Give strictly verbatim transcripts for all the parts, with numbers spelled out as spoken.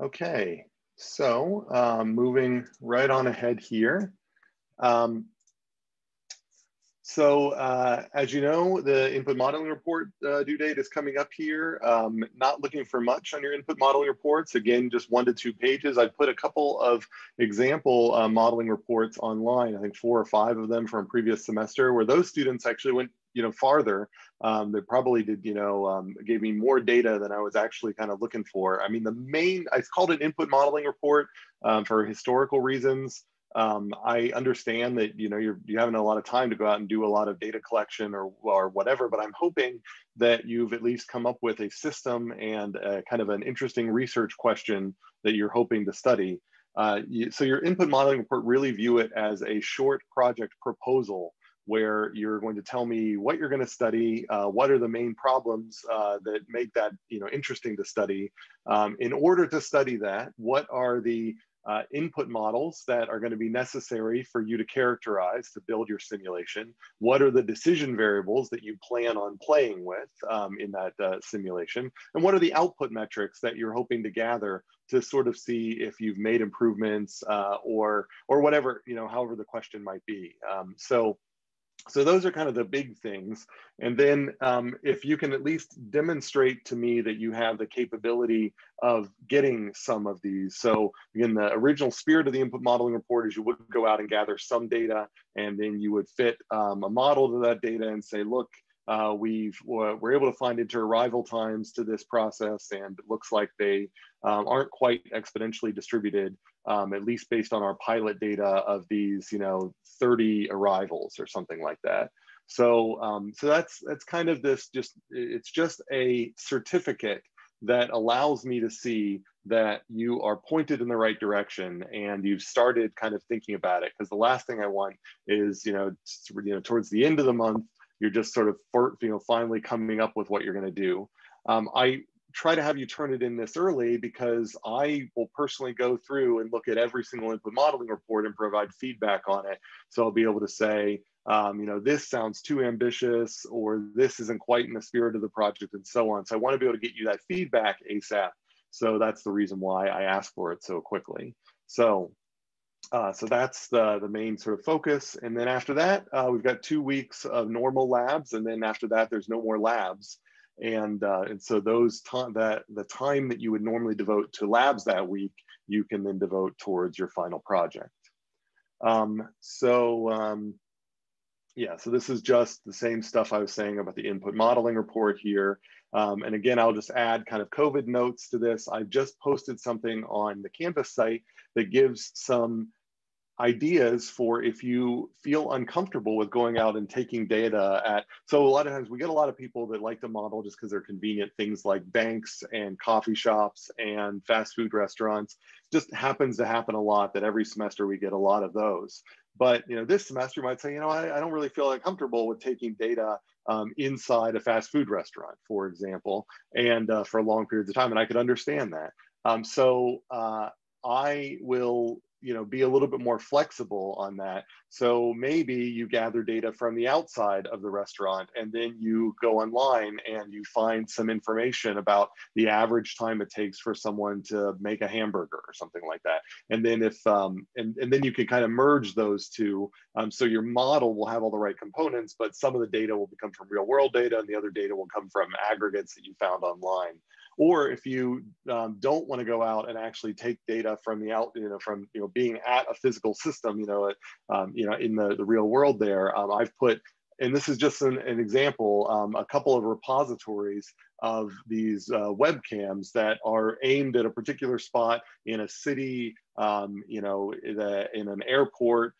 Okay, so um, moving right on ahead here. Um, so uh, as you know, the input modeling report uh, due date is coming up here. Um, not looking for much on your input modeling reports. Again, just one to two pages. I put a couple of example uh, modeling reports online. I think four or five of them from previous semester where those students actually went you know, farther. Um, they probably did, you know, um, gave me more data than I was actually kind of looking for. I mean, the main, I called it input modeling report um, for historical reasons. Um, I understand that, you know, you're, you haven't a lot of time to go out and do a lot of data collection or, or whatever, but I'm hoping that you've at least come up with a system and a, kind of an interesting research question that you're hoping to study. Uh, you, so your input modeling report, really view it as a short project proposal where you're going to tell me what you're going to study, uh, what are the main problems uh, that make that you know interesting to study. Um, in order to study that, what are the uh, input models that are going to be necessary for you to characterize to build your simulation? What are the decision variables that you plan on playing with um, in that uh, simulation? And what are the output metrics that you're hoping to gather to sort of see if you've made improvements uh, or or whatever, you know, however the question might be. Um, so. So those are kind of the big things. And then um, if you can at least demonstrate to me that you have the capability of getting some of these. So again, the original spirit of the input modeling report is you would go out and gather some data, and then you would fit um, a model to that data and say, look, uh, we've, we're able to find inter-arrival times to this process, and it looks like they um, aren't quite exponentially distributed, um, at least based on our pilot data of these, you know, thirty arrivals or something like that. So, um, so that's, that's kind of this, just, it's just a certificate that allows me to see that you are pointed in the right direction and you've started kind of thinking about it. Because the last thing I want is, you know, you know, towards the end of the month, you're just sort of, you know, finally coming up with what you're going to do. Um, I try to have you turn it in this early because I will personally go through and look at every single input modeling report and provide feedback on it. So I'll be able to say, um, you know, this sounds too ambitious, or this isn't quite in the spirit of the project, and so on. So I want to be able to get you that feedback ASAP. So that's the reason why I asked for it so quickly. So. Uh, so that's the, the main sort of focus. And then after that, uh, we've got two weeks of normal labs. And then after that, there's no more labs. And, uh, and so those that the time that you would normally devote to labs that week, you can then devote towards your final project. Um, so um, yeah, so this is just the same stuff I was saying about the input modeling report here. Um, and again, I'll just add kind of COVID notes to this. I just posted something on the Canvas site that gives some ideas for if you feel uncomfortable with going out and taking data at, so a lot of times we get a lot of people that like to model just because they're convenient, things like banks and coffee shops and fast food restaurants. Just happens to happen a lot that every semester we get a lot of those. But you know, this semester you might say, you know, I, I don't really feel uncomfortable with taking data um, inside a fast food restaurant, for example, and uh, for long periods of time, and I could understand that. Um, so uh, I will, you know, be a little bit more flexible on that. So maybe you gather data from the outside of the restaurant, and then you go online and you find some information about the average time it takes for someone to make a hamburger or something like that. And then if, um, and, and then you can kind of merge those two. Um, so your model will have all the right components, but some of the data will come from real world data and the other data will come from aggregates that you found online. Or if you um, don't want to go out and actually take data from the out, you know, from you know being at a physical system, you know, um, you know, in the, the real world there, um, I've put, and this is just an, an example, um, a couple of repositories of these uh, webcams that are aimed at a particular spot in a city, um, you know, in, a, in an airport,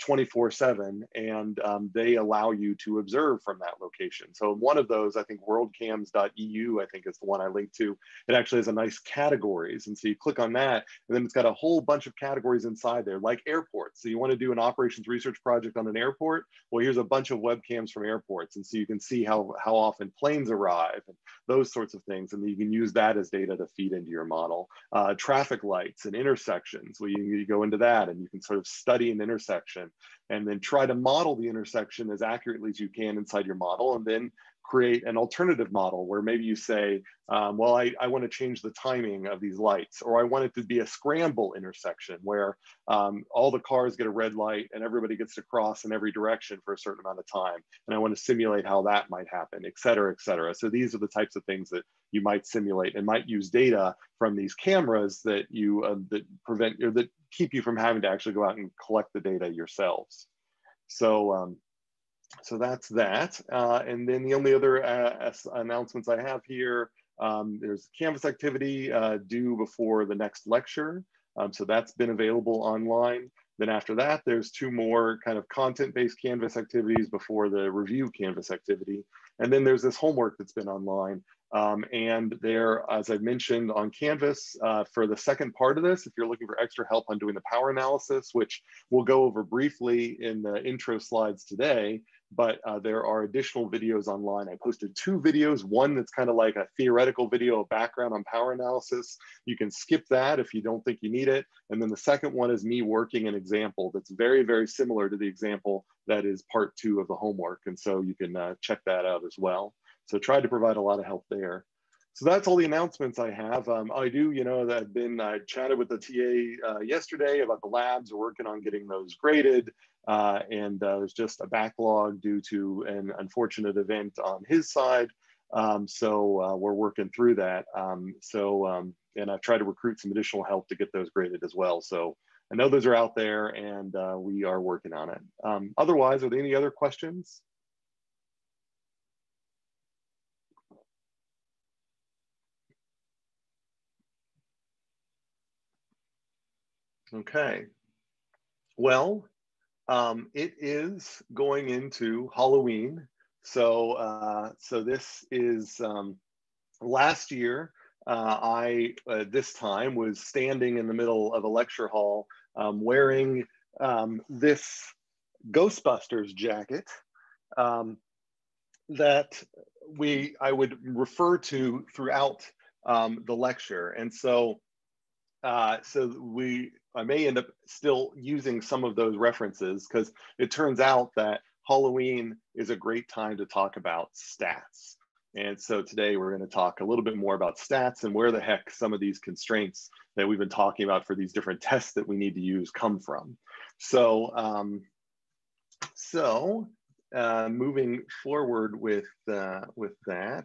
twenty-four seven, and um, they allow you to observe from that location. So one of those, I think world cams dot E U, I think is the one I linked to. It actually has a nice categories. And so you click on that, and then it's got a whole bunch of categories inside there, like airports. So you want to do an operations research project on an airport? Well, here's a bunch of webcams from airports. And so you can see how, how often planes arrive, and those sorts of things. And you can use that as data to feed into your model. Uh, traffic lights and intersections, well, you, you go into that, and you can sort of study an intersection and then try to model the intersection as accurately as you can inside your model, and then create an alternative model where maybe you say, um, well, I, I want to change the timing of these lights, or I want it to be a scramble intersection where um, all the cars get a red light and everybody gets to cross in every direction for a certain amount of time. And I want to simulate how that might happen, et cetera, et cetera. So these are the types of things that you might simulate and might use data from these cameras that you uh, that prevent or that keep you from having to actually go out and collect the data yourselves. So, um, so that's that. Uh, and then the only other uh, announcements I have here, um, there's Canvas activity uh, due before the next lecture. Um, so that's been available online. Then after that, there's two more kind of content-based Canvas activities before the review Canvas activity. And then there's this homework that's been online. Um, and there, as I mentioned on Canvas, uh, for the second part of this, if you're looking for extra help on doing the power analysis, which we'll go over briefly in the intro slides today, but uh, there are additional videos online. I posted two videos, one that's kind of like a theoretical video, a background on power analysis. You can skip that if you don't think you need it. And then the second one is me working an example that's very, very similar to the example that is part two of the homework. And so you can uh, check that out as well. So tried to provide a lot of help there. So that's all the announcements I have. Um, I do, you know, that I've been, I chatted with the T A uh, yesterday about the labs. We're working on getting those graded. Uh, and uh, there's just a backlog due to an unfortunate event on his side. Um, so uh, we're working through that. Um, so, um, and I've tried to recruit some additional help to get those graded as well. So I know those are out there and uh, we are working on it. Um, otherwise, are there any other questions? Okay, well, um, it is going into Halloween. So, uh, so this is, um, last year, uh, I, uh, this time was standing in the middle of a lecture hall um, wearing um, this Ghostbusters jacket um, that we, I would refer to throughout um, the lecture. And so, uh, so we, I may end up still using some of those references because it turns out that Halloween is a great time to talk about stats. And so today we're going to talk a little bit more about stats and where the heck some of these constraints that we've been talking about for these different tests that we need to use come from. So, um, so uh, moving forward with, uh, with that.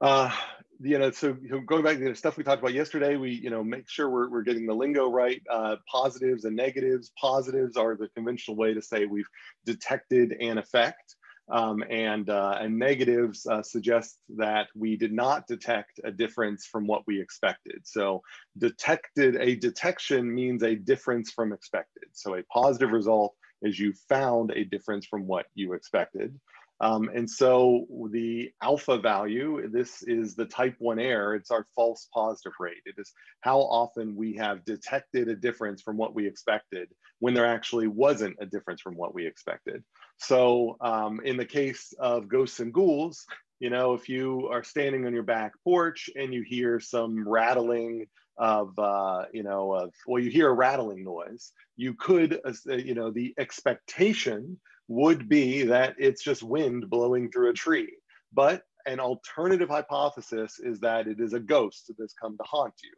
Uh, you know, so going back to the stuff we talked about yesterday, we, you know, make sure we're, we're getting the lingo right, uh, positives and negatives. Positives are the conventional way to say we've detected an effect, um, and, uh, and negatives uh, suggest that we did not detect a difference from what we expected. So detected, a detection means a difference from expected. So a positive result is you found a difference from what you expected. Um, and so the alpha value, this is the type one error, it's our false positive rate. It is how often we have detected a difference from what we expected when there actually wasn't a difference from what we expected. So um, in the case of ghosts and ghouls, you know, if you are standing on your back porch and you hear some rattling of, uh, you know, of, well, you hear a rattling noise, you could, uh, you know, the expectation would be that it's just wind blowing through a tree. But an alternative hypothesis is that it is a ghost that's come to haunt you.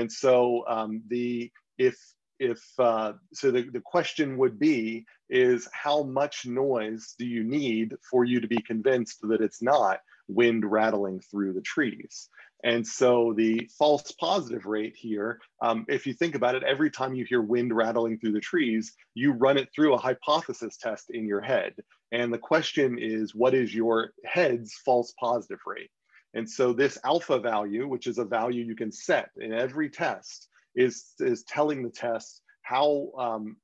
And so um, the, if, if, uh, so the, the question would be is how much noise do you need for you to be convinced that it's not wind rattling through the trees? And so the false positive rate here, um, if you think about it, every time you hear wind rattling through the trees, you run it through a hypothesis test in your head. And the question is, what is your head's false positive rate? And so this alpha value, which is a value you can set in every test, is, is telling the test how, um,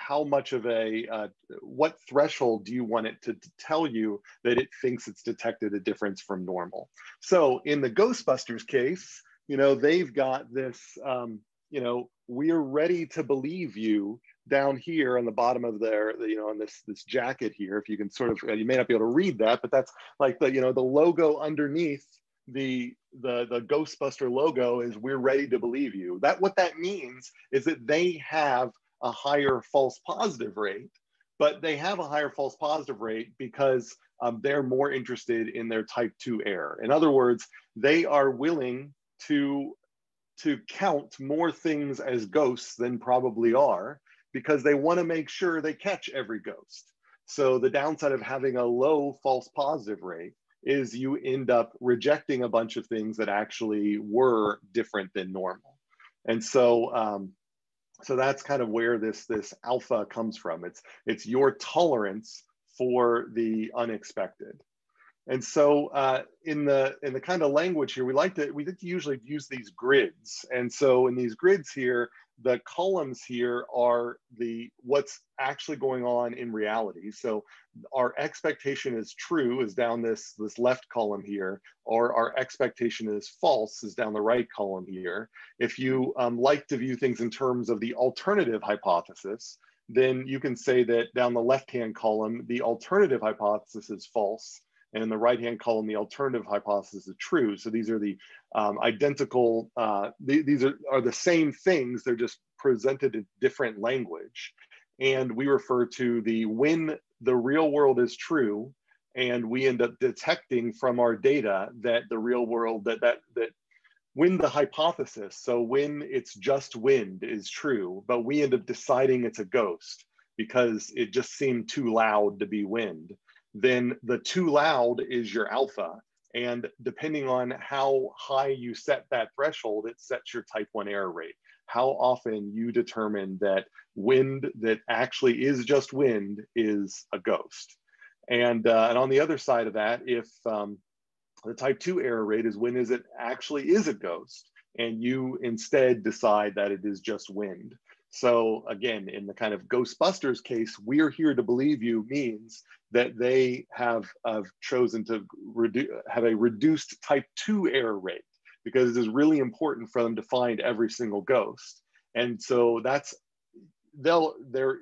how much of a, uh, what threshold do you want it to, to tell you that it thinks it's detected a difference from normal? So in the Ghostbusters case, you know, they've got this, um, you know, we're ready to believe you down here on the bottom of their, you know, on this, this jacket here, if you can sort of, you may not be able to read that, but that's like the, you know, the logo underneath the, the, the Ghostbuster logo is we're ready to believe you. That, what that means is that they have a higher false positive rate, but they have a higher false positive rate because um, they're more interested in their type two error. In other words, they are willing to, to count more things as ghosts than probably are, because they want to make sure they catch every ghost. So the downside of having a low false positive rate is you end up rejecting a bunch of things that actually were different than normal. And so, um, so that's kind of where this, this alpha comes from. It's, it's your tolerance for the unexpected. And so uh, in the in the kind of language here, we like to we like to usually use these grids. And so in these grids here, the columns here are the what's actually going on in reality. So our expectation is true is down this this left column here, or our expectation is false is down the right column here. If you um, like to view things in terms of the alternative hypothesis, then you can say that down the left-hand column, the alternative hypothesis is false, and in the right-hand column, the alternative hypothesis is true. So these are the um, identical, uh, th these are, are the same things, they're just presented in different language. And we refer to the when the real world is true, and we end up detecting from our data that the real world, that, that, that when the hypothesis, so when it's just wind is true, but we end up deciding it's a ghost because it just seemed too loud to be wind. Then the too loud is your alpha. And depending on how high you set that threshold, it sets your type one error rate. How often you determine that wind that actually is just wind is a ghost. And, uh, and on the other side of that, if um, the type two error rate is when is it actually is a ghost, and you instead decide that it is just wind. So again, in the kind of Ghostbusters case, we're here to believe you means that they have, have chosen to have a reduced type two error rate, because it is really important for them to find every single ghost. And so that's, they'll, they're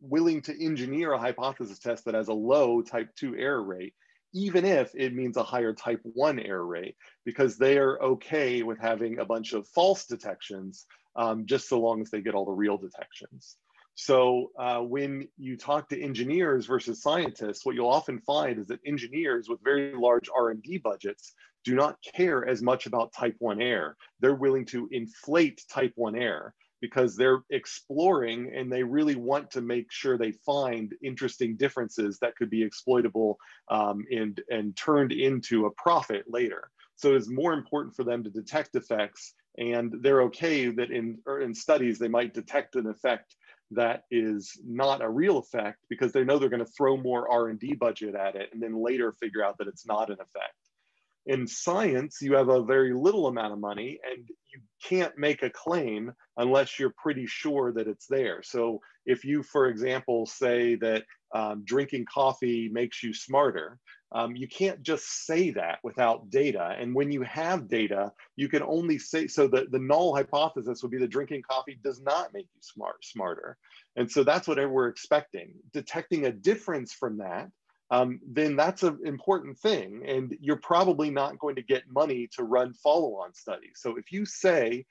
willing to engineer a hypothesis test that has a low type two error rate, even if it means a higher type one error rate, because they are okay with having a bunch of false detections, Um, just so long as they get all the real detections. So uh, when you talk to engineers versus scientists, what you'll often find is that engineers with very large R and D budgets do not care as much about type one error. They're willing to inflate type one error because they're exploring and they really want to make sure they find interesting differences that could be exploitable um, and, and turned into a profit later. So it's more important for them to detect effects, and they're okay that in, or in studies, they might detect an effect that is not a real effect because they know they're gonna throw more R and D budget at it and then later figure out that it's not an effect. In science, you have a very little amount of money and you can't make a claim unless you're pretty sure that it's there. So if you, for example, say that um, drinking coffee makes you smarter, Um, you can't just say that without data. And when you have data, you can only say, so the, the null hypothesis would be that drinking coffee does not make you smart, smarter. And so that's what we're expecting. Detecting a difference from that, um, then that's an important thing. And you're probably not going to get money to run follow-on studies. So if you say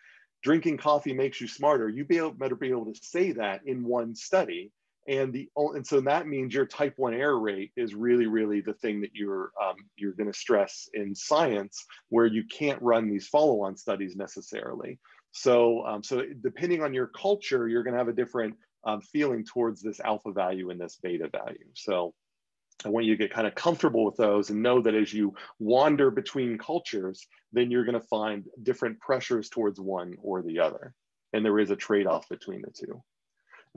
drinking coffee makes you smarter, you be able, better be able to say that in one study. And the and so that means your type one error rate is really, really the thing that you're um, you're going to stress in science, where you can't run these follow-on studies necessarily. So um, so depending on your culture, you're going to have a different um, feeling towards this alpha value and this beta value. So I want you to get kind of comfortable with those and know that as you wander between cultures, then you're going to find different pressures towards one or the other, and there is a trade-off between the two.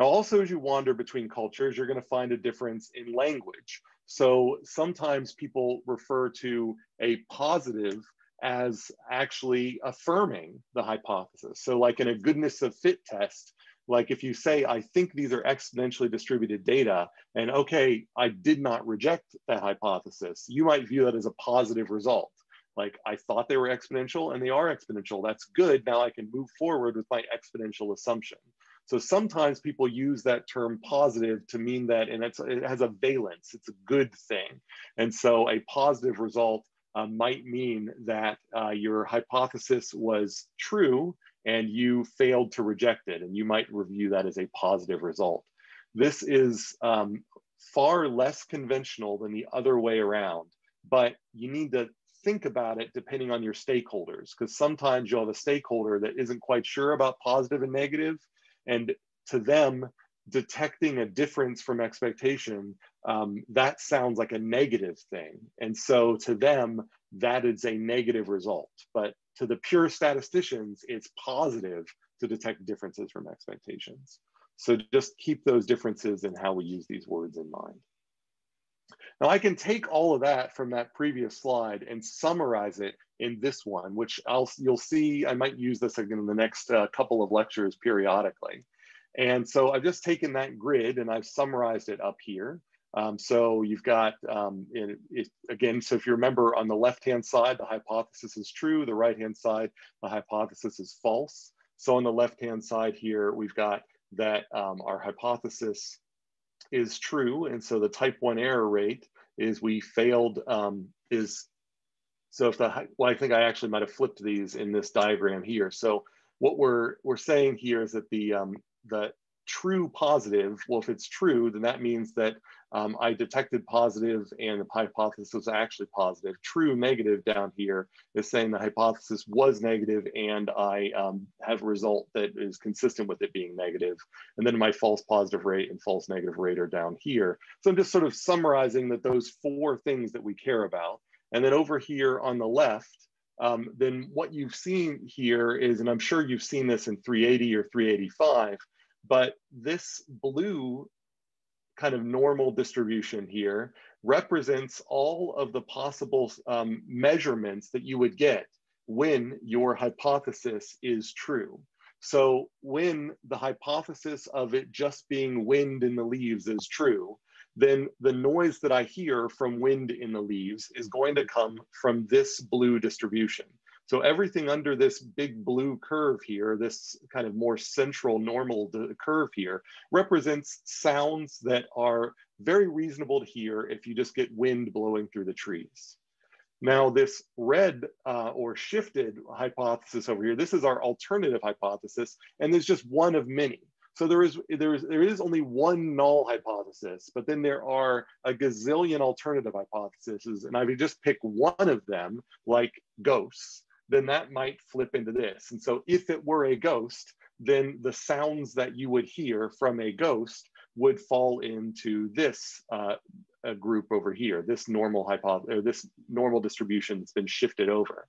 Now, also, as you wander between cultures, you're going to find a difference in language. So sometimes people refer to a positive as actually affirming the hypothesis. So like in a goodness of fit test, like if you say, I think these are exponentially distributed data, and okay, I did not reject that hypothesis, you might view that as a positive result. Like, I thought they were exponential and they are exponential. That's good. Now I can move forward with my exponential assumption. So sometimes people use that term positive to mean that, and it's, it has a valence, it's a good thing. And so a positive result uh, might mean that uh, your hypothesis was true and you failed to reject it, and you might review that as a positive result. This is um, far less conventional than the other way around, but you need to think about it depending on your stakeholders, because sometimes you'll have a stakeholder that isn't quite sure about positive and negative, and to them, detecting a difference from expectation, um, that sounds like a negative thing. And so to them, that is a negative result. But to the pure statisticians, it's positive to detect differences from expectations. So just keep those differences in how we use these words in mind. Now I can take all of that from that previous slide and summarize it in this one, which I'll, you'll see, I might use this again in the next uh, couple of lectures periodically. And so I've just taken that grid and I've summarized it up here. Um, so you've got, um, it, it, again, so if you remember on the left-hand side, the hypothesis is true, the right-hand side, the hypothesis is false. So on the left-hand side here, we've got that um, our hypothesis is true. And so the type one error rate is we failed um, is, so if the, well, I think I actually might've flipped these in this diagram here. So what we're, we're saying here is that the, um, the true positive, well, if it's true, then that means that um, I detected positive and the hypothesis was actually positive. True negative down here is saying the hypothesis was negative and I um, have a result that is consistent with it being negative. And then my false positive rate and false negative rate are down here. So I'm just sort of summarizing that those four things that we care about. And then over here on the left, Um, then what you've seen here is, and I'm sure you've seen this in three eighty or three eighty-five, but this blue kind of normal distribution here represents all of the possible um, measurements that you would get when your hypothesis is true. So when the hypothesis of it just being wind in the leaves is true, then the noise that I hear from wind in the leaves is going to come from this blue distribution. So everything under this big blue curve here, this kind of more central normal curve here, represents sounds that are very reasonable to hear if you just get wind blowing through the trees. Now this red uh, or shifted hypothesis over here, this is our alternative hypothesis, and there's just one of many. So there is, there is, there is only one null hypothesis, but then there are a gazillion alternative hypotheses. And if you just pick one of them, like ghosts, then that might flip into this. And so if it were a ghost, then the sounds that you would hear from a ghost would fall into this uh, a group over here, this normal hypothesis, or this normal distribution that's been shifted over.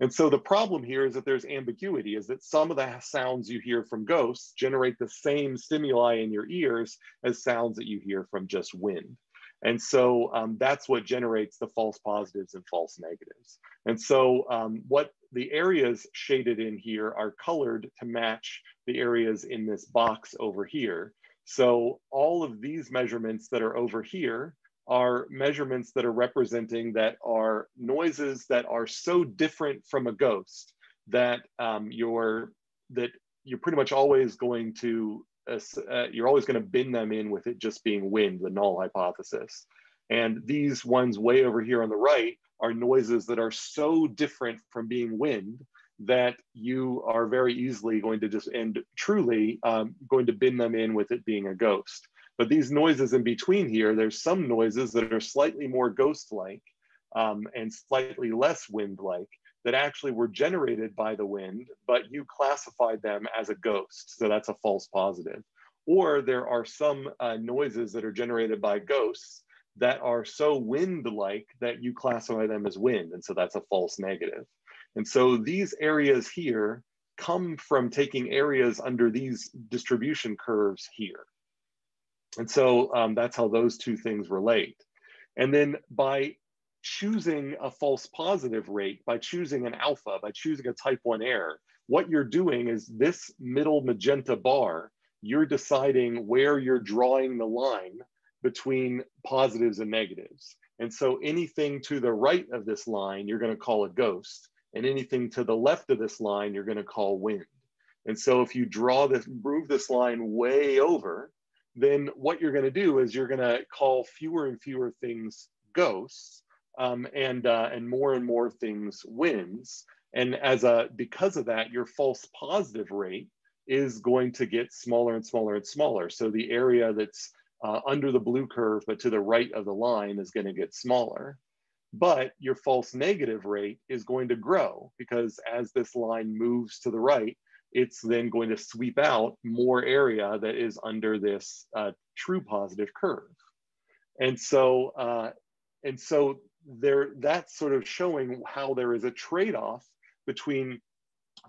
And so the problem here is that there's ambiguity, is that some of the sounds you hear from ghosts generate the same stimuli in your ears as sounds that you hear from just wind. And so um, that's what generates the false positives and false negatives. And so um, what the areas shaded in here are colored to match the areas in this box over here. So all of these measurements that are over here are measurements that are representing that are noises that are so different from a ghost that um, you're that you're pretty much always going to uh, uh, you're always going to bin them in with it just being wind, the null hypothesis. And these ones way over here on the right are noises that are so different from being wind that you are very easily going to just and truly um, going to bin them in with it being a ghost. But these noises in between here, there's some noises that are slightly more ghost-like um, and slightly less wind-like that actually were generated by the wind, but you classified them as a ghost. So that's a false positive. Or there are some uh, noises that are generated by ghosts that are so wind-like that you classify them as wind. And so that's a false negative. And so these areas here come from taking areas under these distribution curves here. And so um, that's how those two things relate. And then by choosing a false positive rate, by choosing an alpha, by choosing a type one error, what you're doing is this middle magenta bar, you're deciding where you're drawing the line between positives and negatives. And so anything to the right of this line, you're gonna call a ghost, and anything to the left of this line, you're gonna call wind. And so if you draw this, move this line way over, then what you're gonna do is you're gonna call fewer and fewer things ghosts um, and, uh, and more and more things winds. And as a, because of that, your false positive rate is going to get smaller and smaller and smaller. So the area that's uh, under the blue curve, but to the right of the line is going to get smaller. But your false negative rate is going to grow because as this line moves to the right, it's then going to sweep out more area that is under this uh, true positive curve. And so, uh, and so there, that's sort of showing how there is a trade-off between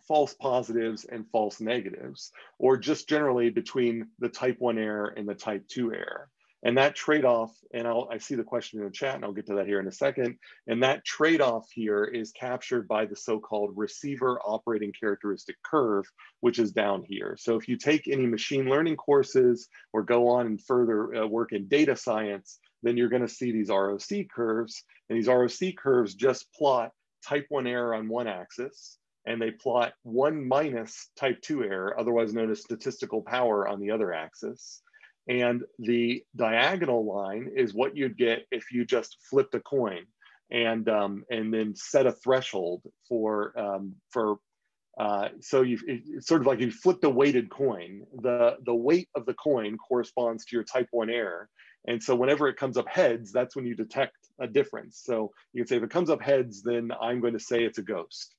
false positives and false negatives, or just generally between the type one error and the type two error. And that trade-off, and I'll, I see the question in the chat and I'll get to that here in a second, and that trade-off here is captured by the so-called receiver operating characteristic curve, which is down here. So if you take any machine learning courses or go on and further uh, work in data science, then you're gonna see these R O C curves, and these R O C curves just plot type one error on one axis, and they plot one minus type two error, otherwise known as statistical power, on the other axis. And the diagonal line is what you'd get if you just flipped a coin and, um, and then set a threshold for, um, for uh, so you've, it's sort of like you flipped a weighted coin. The, the weight of the coin corresponds to your type one error. And so whenever it comes up heads, that's when you detect a difference. So you can say, if it comes up heads, then I'm going to say it's a ghost.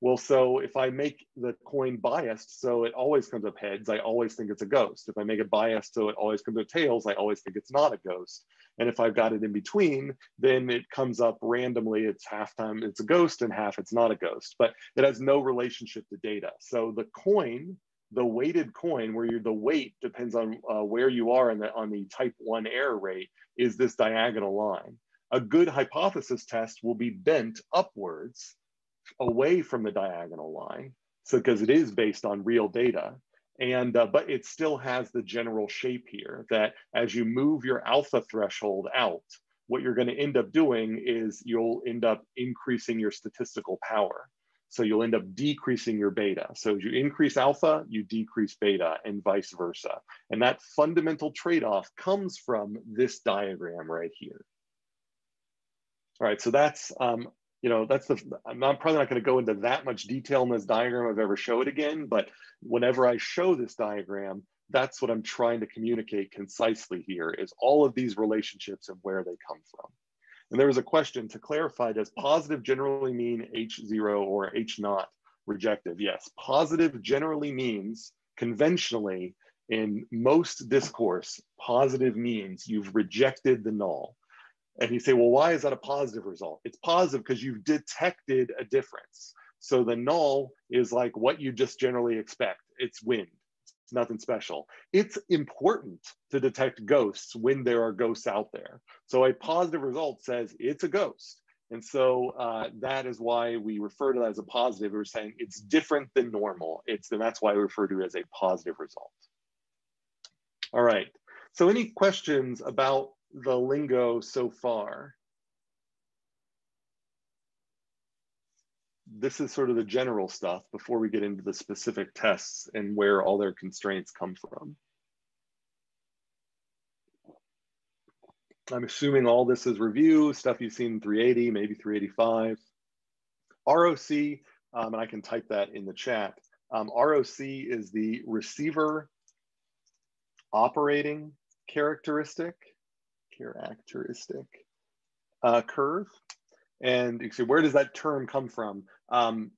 Well, so if I make the coin biased, so it always comes up heads, I always think it's a ghost. If I make it biased, so it always comes up tails, I always think it's not a ghost. And if I've got it in between, then it comes up randomly. It's half time it's a ghost and half it's not a ghost, but it has no relationship to data. So the coin, the weighted coin, where you're, the weight depends on uh, where you are in the, on the type one error rate, is this diagonal line. A good hypothesis test will be bent upwards away from the diagonal line, so because it is based on real data, and uh, but it still has the general shape here that as you move your alpha threshold out, what you're going to end up doing is you'll end up increasing your statistical power, so you'll end up decreasing your beta. So as you increase alpha, you decrease beta, and vice versa. And that fundamental trade-off comes from this diagram right here. All right, so that's um you know, that's the, I'm not, probably not going to go into that much detail in this diagram I've ever show it again, but whenever I show this diagram, that's what I'm trying to communicate concisely here, is all of these relationships and where they come from. And there was a question to clarify, does positive generally mean H zero or H naught rejective? Yes, positive generally means, conventionally, in most discourse, positive means you've rejected the null. And you say, well, why is that a positive result? It's positive because you've detected a difference. So the null is like what you just generally expect. It's wind, it's nothing special. It's important to detect ghosts when there are ghosts out there. So a positive result says it's a ghost. And so uh, that is why we refer to that as a positive. We're saying it's different than normal. It's, and that's why we refer to it as a positive result. All right, so any questions about the lingo so far? This is sort of the general stuff before we get into the specific tests and where all their constraints come from. I'm assuming all this is review, stuff you've seen in three eighty, maybe three eighty-five. R O C, um, and I can type that in the chat. Um, R O C is the receiver operating characteristic. characteristic uh, curve. And you see, where does that term come from? Um,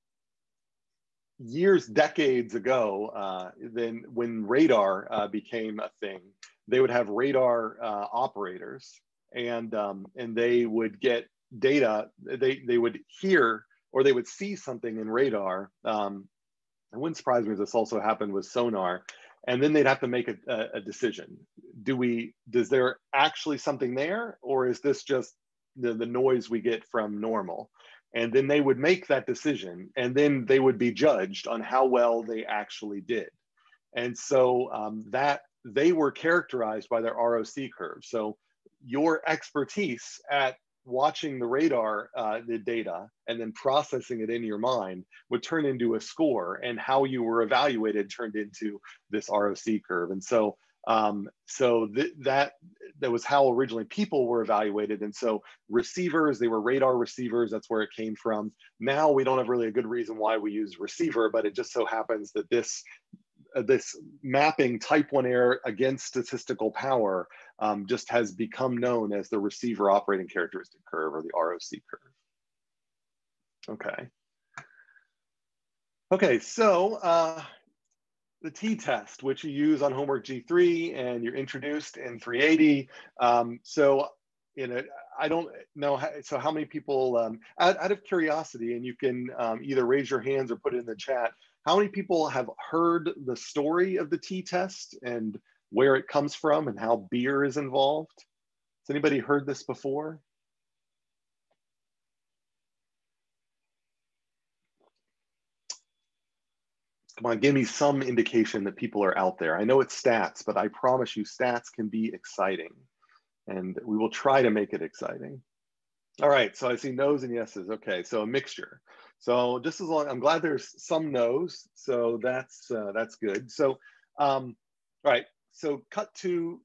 years, decades ago, uh, then when radar uh, became a thing, they would have radar uh, operators, and, um, and they would get data, they, they would hear, or they would see something in radar. Um, it wouldn't surprise me if this also happened with sonar. And then they'd have to make a, a decision. Do we, does there actually something there, or is this just the, the noise we get from normal? And then they would make that decision, and then they would be judged on how well they actually did. And so um, that they were characterized by their R O C curve. So your expertise at watching the radar, uh, the data, and then processing it in your mind would turn into a score, and how you were evaluated turned into this R O C curve. And so, um, so th that that was how originally people were evaluated. And so receivers, they were radar receivers. That's where it came from. Now we don't have really a good reason why we use receiver, but it just so happens that this this mapping type one error against statistical power um, just has become known as the receiver operating characteristic curve, or the R O C curve. Okay. Okay, so uh, the t-test, which you use on homework G three and you're introduced in three eighty. Um, so, you know, I don't know, how, so how many people, um, out, out of curiosity, and you can um, either raise your hands or put it in the chat, how many people have heard the story of the t-test and where it comes from and how beer is involved? Has anybody heard this before? Come on, give me some indication that people are out there. I know it's stats, but I promise you stats can be exciting, and we will try to make it exciting. All right, so I see no's and yeses. Okay, so a mixture. So just as long, I'm glad there's some no's, so that's, uh, that's good. So, um, all right, so cut to,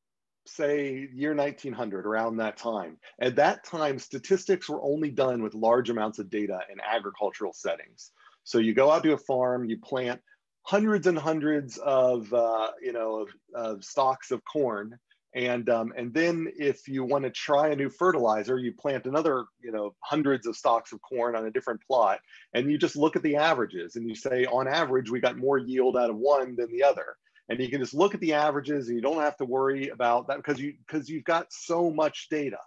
say, year nineteen hundred, around that time. At that time, statistics were only done with large amounts of data in agricultural settings. So you go out to a farm, you plant hundreds and hundreds of uh, you know of, of stalks of corn, and um, and then if you want to try a new fertilizer, you plant another you know hundreds of stalks of corn on a different plot, and you just look at the averages and you say, on average, we got more yield out of one than the other, and you can just look at the averages and you don't have to worry about that because you because you've got so much data.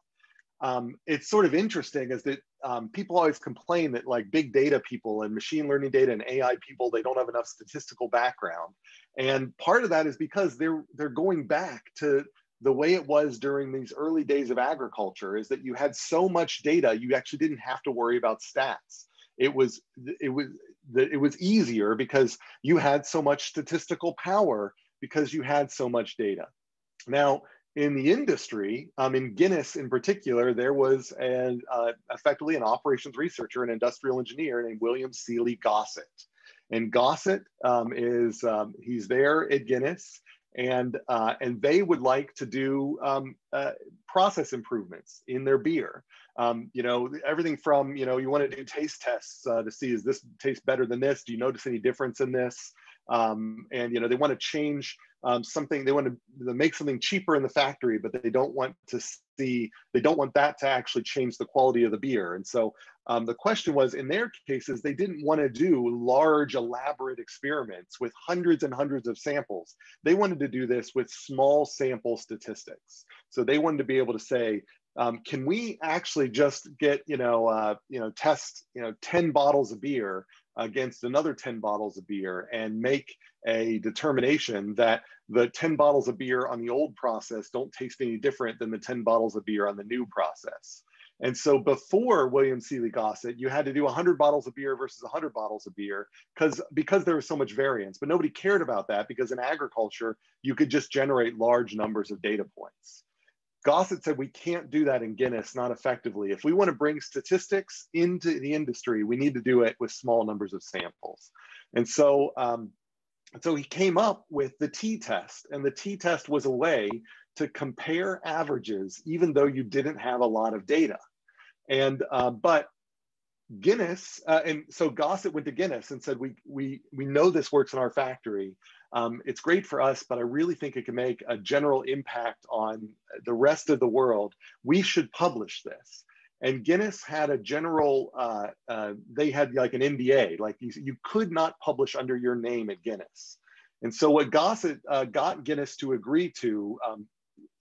Um, it's sort of interesting is that um, people always complain that like big data people and machine learning data and A I people, they don't have enough statistical background. And part of that is because they're, they're going back to the way it was during these early days of agriculture, is that you had so much data, you actually didn't have to worry about stats. It was, it was, it was easier because you had so much statistical power because you had so much data. Now, in the industry, um, in Guinness in particular, there was an, uh, effectively an operations researcher, an industrial engineer named William Seeley Gossett. And Gossett um, is, um, he's there at Guinness, and, uh, and they would like to do um, uh, process improvements in their beer. Um, you know, everything from, you know, you want to do taste tests uh, to see, is this taste better than this? Do you notice any difference in this? Um, and, you know, they want to change Um, something, they want to make something cheaper in the factory, but they don't want to see, they don't want that to actually change the quality of the beer. And so um, the question was, in their cases, they didn't want to do large, elaborate experiments with hundreds and hundreds of samples. They wanted to do this with small sample statistics. So they wanted to be able to say, um, can we actually just get, you know, uh, you know, test, you know, ten bottles of beer against another ten bottles of beer and make a determination that the ten bottles of beer on the old process don't taste any different than the ten bottles of beer on the new process. And so before William Seeley Gossett, you had to do one hundred bottles of beer versus one hundred bottles of beer because because there was so much variance, but nobody cared about that because in agriculture, you could just generate large numbers of data points. Gossett said, we can't do that in Guinness, not effectively. If we want to bring statistics into the industry, we need to do it with small numbers of samples. And so, um, so he came up with the t-test, and the t-test was a way to compare averages, even though you didn't have a lot of data. And, uh, but Guinness, uh, and so Gossett went to Guinness and said, we, we, we know this works in our factory. Um, it's great for us, but I really think it can make a general impact on the rest of the world. We should publish this. And Guinness had a general, uh, uh, they had like an N D A, like you, you could not publish under your name at Guinness. And so what Gossett uh, got Guinness to agree to um,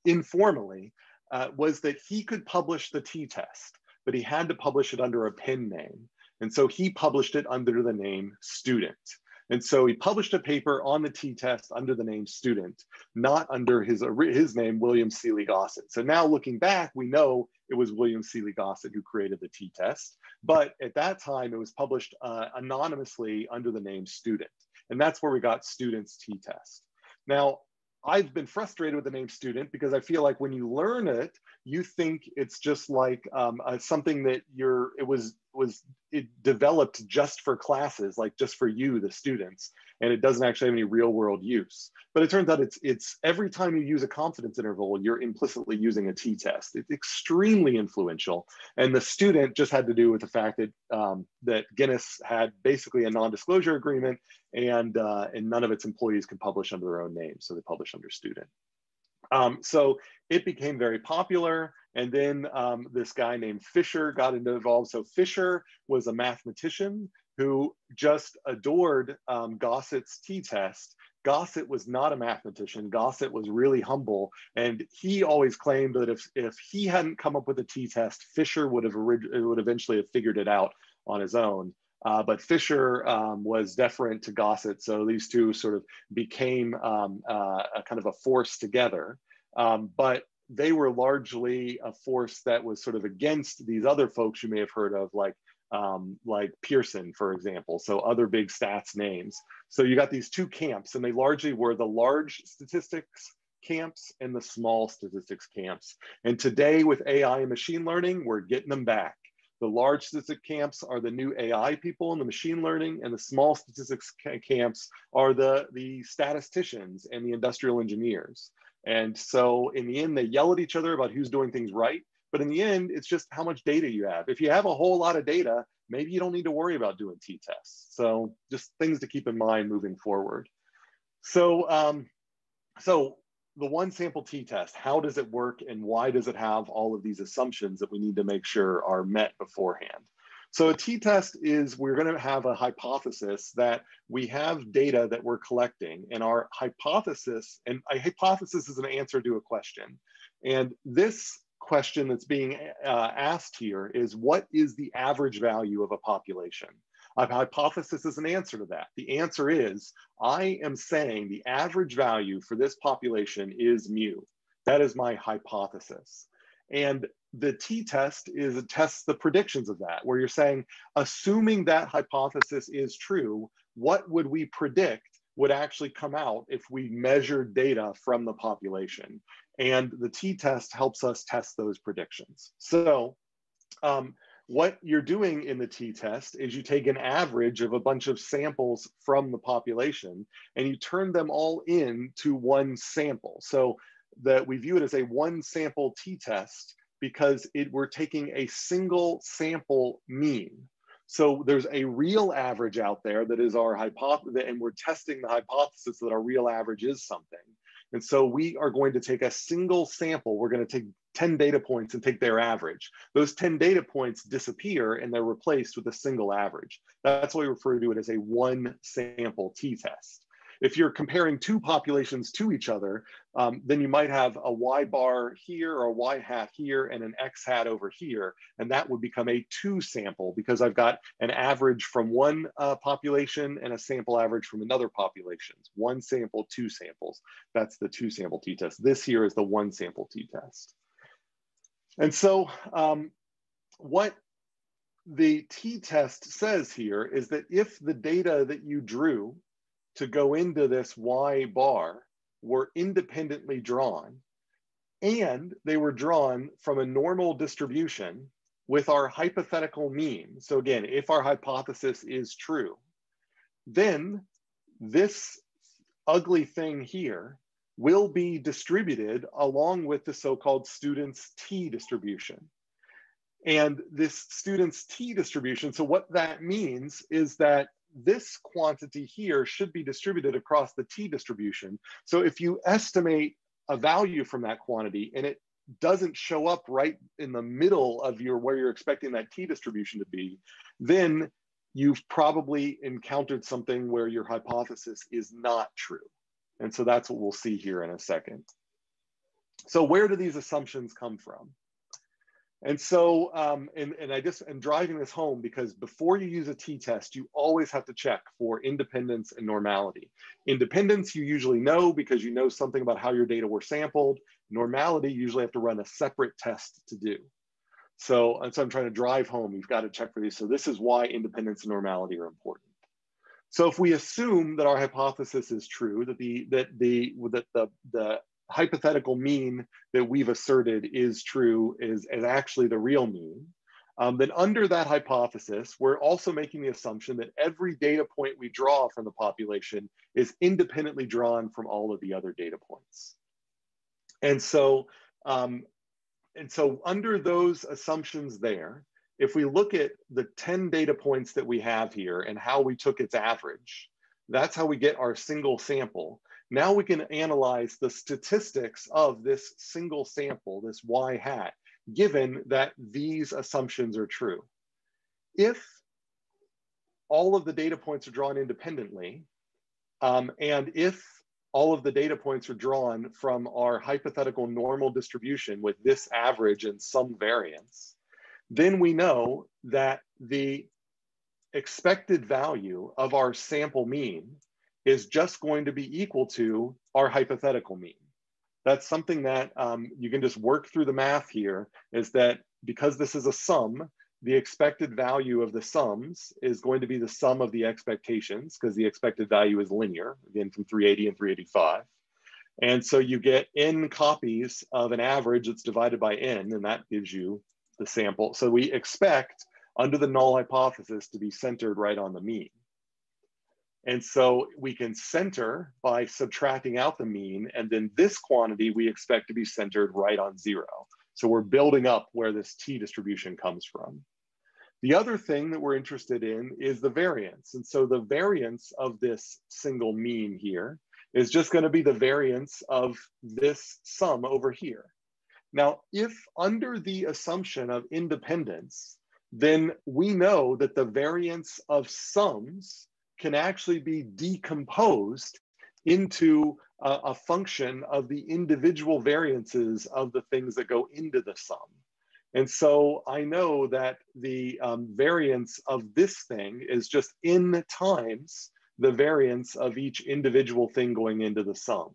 informally uh, was that he could publish the t-test, but he had to publish it under a pen name. And so he published it under the name Student. And so he published a paper on the t-test under the name Student, not under his, his name, William Seeley Gossett. So now looking back, we know it was William Seeley Gossett who created the t-test. But at that time, it was published uh, anonymously under the name Student. And that's where we got Student's t-test. Now, I've been frustrated with the name Student because I feel like when you learn it, you think it's just like um, uh, something that you're, it was, was it developed just for classes, like just for you, the students. and it doesn't actually have any real world use. But it turns out it's, it's every time you use a confidence interval, you're implicitly using a t-test. It's extremely influential. And the student just had to do with the fact that, um, that Guinness had basically a non-disclosure agreement, and, uh, and none of its employees could publish under their own name. So they published under student. Um, so it became very popular. And then um, this guy named Fisher got involved. So Fisher was a mathematician who just adored um, Gosset's t-test. Gossett was not a mathematician. Gossett was really humble. And he always claimed that if, if he hadn't come up with a t-test, Fisher would have would eventually have figured it out on his own. Uh, but Fisher um, was deferent to Gossett. So these two sort of became um, uh, a kind of a force together. Um, but they were largely a force that was sort of against these other folks you may have heard of, like, um, like Pearson, for example. So other big stats names. So you got these two camps, and they largely were the large statistics camps and the small statistics camps. And today with A I and machine learning, we're getting them back. The large statistic camps are the new A I people and the machine learning, and the small statistics camps are the, the statisticians and the industrial engineers. And so in the end, they yell at each other about who's doing things right. But in the end, it's just how much data you have. If you have a whole lot of data, maybe you don't need to worry about doing t-tests. So just things to keep in mind moving forward. So, um, so the one sample t-test, how does it work, and why does it have all of these assumptions that we need to make sure are met beforehand? So a t-test is, we're going to have a hypothesis that we have data that we're collecting, and our hypothesis, and a hypothesis is an answer to a question. And this question that's being uh, asked here is, what is the average value of a population? A hypothesis is an answer to that. The answer is, I am saying the average value for this population is mu. That is my hypothesis. And the t-test is it tests the predictions of that, where you're saying, assuming that hypothesis is true, what would we predict would actually come out if we measured data from the population? And the t-test helps us test those predictions. So um, what you're doing in the t-test is you take an average of a bunch of samples from the population, and you turn them all into one sample. So that we view it as a one sample t-test, because it, we're taking a single sample mean. So there's a real average out there that is our hypothesis, and we're testing the hypothesis that our real average is something. And so we are going to take a single sample. We're going to take ten data points and take their average. Those ten data points disappear, and they're replaced with a single average. That's why we refer to it as a one sample t-test. If you're comparing two populations to each other, um, then you might have a Y bar here or a Y hat here and an X hat over here. And that would become a two sample, because I've got an average from one uh, population and a sample average from another population. One sample, two samples. That's the two sample t-test. This here is the one sample t-test. And so um, what the t-test says here is that if the data that you drew to go into this Y bar were independently drawn, and they were drawn from a normal distribution with our hypothetical mean. So again, if our hypothesis is true, then this ugly thing here will be distributed along with the so-called student's t distribution. And this student's t distribution, so what that means is that this quantity here should be distributed across the t distribution. So if you estimate a value from that quantity and it doesn't show up right in the middle of your where you're expecting that t distribution to be, then you've probably encountered something where your hypothesis is not true. And so that's what we'll see here in a second. So where do these assumptions come from? And so, um, and, and I just am driving this home because before you use a t-test, you always have to check for independence and normality. Independence, you usually know because you know something about how your data were sampled. Normality, you usually have to run a separate test to do. So, and so I'm trying to drive home, you've got to check for these. So this is why independence and normality are important. So if we assume that our hypothesis is true, that the, that the, that the, the hypothetical mean that we've asserted is true, is, is actually the real mean. um, then under that hypothesis, we're also making the assumption that every data point we draw from the population is independently drawn from all of the other data points. And so, um, and so under those assumptions there, if we look at the ten data points that we have here and how we took its average, that's how we get our single sample. Now we can analyze the statistics of this single sample, this y hat, given that these assumptions are true. If all of the data points are drawn independently, um, and if all of the data points are drawn from our hypothetical normal distribution with this average and some variance, then we know that the expected value of our sample mean is just going to be equal to our hypothetical mean. That's something that um, you can just work through the math here, is that because this is a sum, the expected value of the sums is going to be the sum of the expectations, because the expected value is linear, again, from three eighty and three eighty-five. And so you get n copies of an average that's divided by n, and that gives you the sample. So we expect, under the null hypothesis, to be centered right on the mean. And so we can center by subtracting out the mean, and then this quantity we expect to be centered right on zero. So we're building up where this t distribution comes from. The other thing that we're interested in is the variance. And so the variance of this single mean here is just going to be the variance of this sum over here. Now, if under the assumption of independence, then we know that the variance of sums can actually be decomposed into a, a function of the individual variances of the things that go into the sum. And so I know that the um, variance of this thing is just n times the variance of each individual thing going into the sum.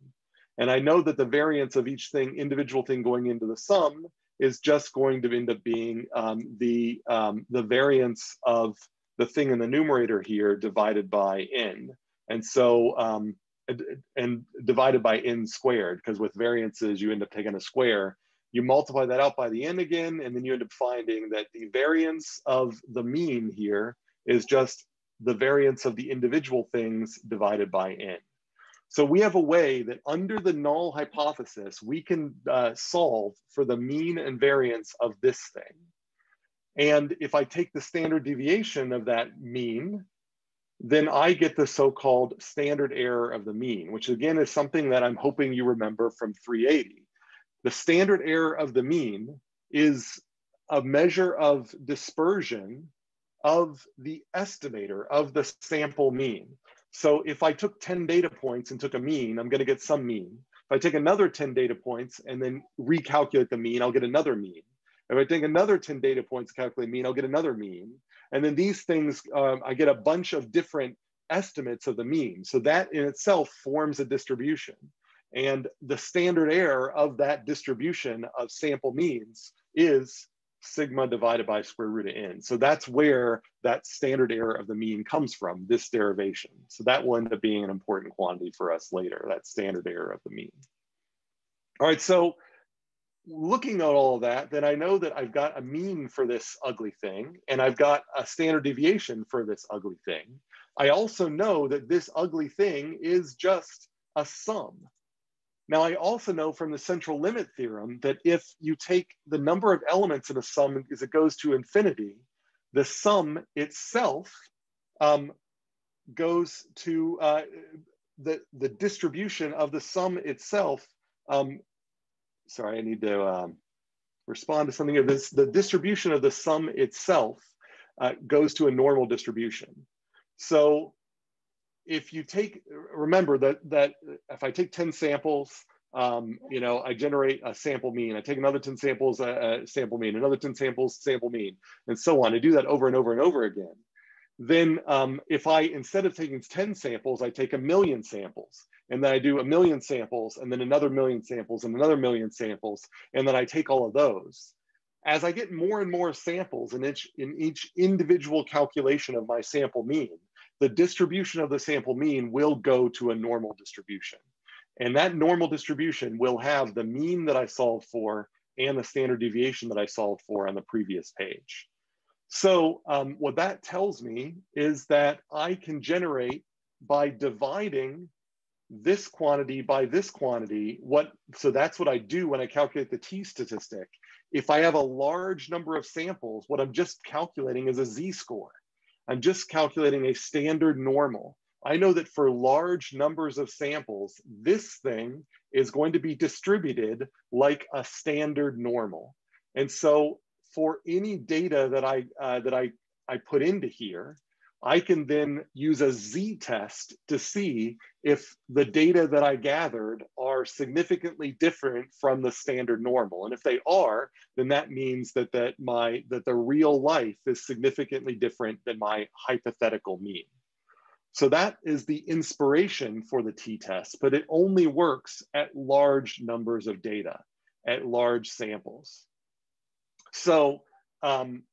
And I know that the variance of each thing, individual thing going into the sum is just going to end up being um, the, um, the variance of the thing in the numerator here divided by n. And so, um, and, and divided by n squared, because with variances, you end up taking a square, you multiply that out by the n again, and then you end up finding that the variance of the mean here is just the variance of the individual things divided by n. So we have a way that under the null hypothesis, we can uh, solve for the mean and variance of this thing. And if I take the standard deviation of that mean, then I get the so-called standard error of the mean, which again is something that I'm hoping you remember from three eighty. The standard error of the mean is a measure of dispersion of the estimator of the sample mean. So if I took ten data points and took a mean, I'm going to get some mean. If I take another ten data points and then recalculate the mean, I'll get another mean. If I take another ten data points, calculate mean, I'll get another mean. And then these things, um, I get a bunch of different estimates of the mean. So that in itself forms a distribution. And the standard error of that distribution of sample means is sigma divided by square root of n. So that's where that standard error of the mean comes from, this derivation. So that will end up being an important quantity for us later, that standard error of the mean. All right, so looking at all of that, then I know that I've got a mean for this ugly thing, and I've got a standard deviation for this ugly thing. I also know that this ugly thing is just a sum. Now, I also know from the central limit theorem that if you take the number of elements in a sum as it goes to infinity, the sum itself um, goes to uh, the, the distribution of the sum itself. Um, sorry, I need to um, respond to something of this. The distribution of the sum itself uh, goes to a normal distribution. So if you take, remember that, that if I take ten samples, um, you know, I generate a sample mean. I take another ten samples, a, a sample mean, another ten samples, sample mean, and so on. I do that over and over and over again. Then um, if I, instead of taking ten samples, I take a million samples, and then I do a million samples, and then another million samples, and another million samples, and then I take all of those. As I get more and more samples in each, in each individual calculation of my sample mean, the distribution of the sample mean will go to a normal distribution. And that normal distribution will have the mean that I solved for and the standard deviation that I solved for on the previous page. So um, what that tells me is that I can generate by dividing this quantity by this quantity. What, so that's what I do when I calculate the t statistic. If I have a large number of samples, what I'm just calculating is a z-score. I'm just calculating a standard normal. I know that for large numbers of samples, this thing is going to be distributed like a standard normal. And so for any data that I, uh, that I, I put into here, I can then use a z-test to see if the data that I gathered are significantly different from the standard normal. And if they are, then that means that, that, my, that the real life is significantly different than my hypothetical mean. So that is the inspiration for the t-test, but it only works at large numbers of data, at large samples. So, um,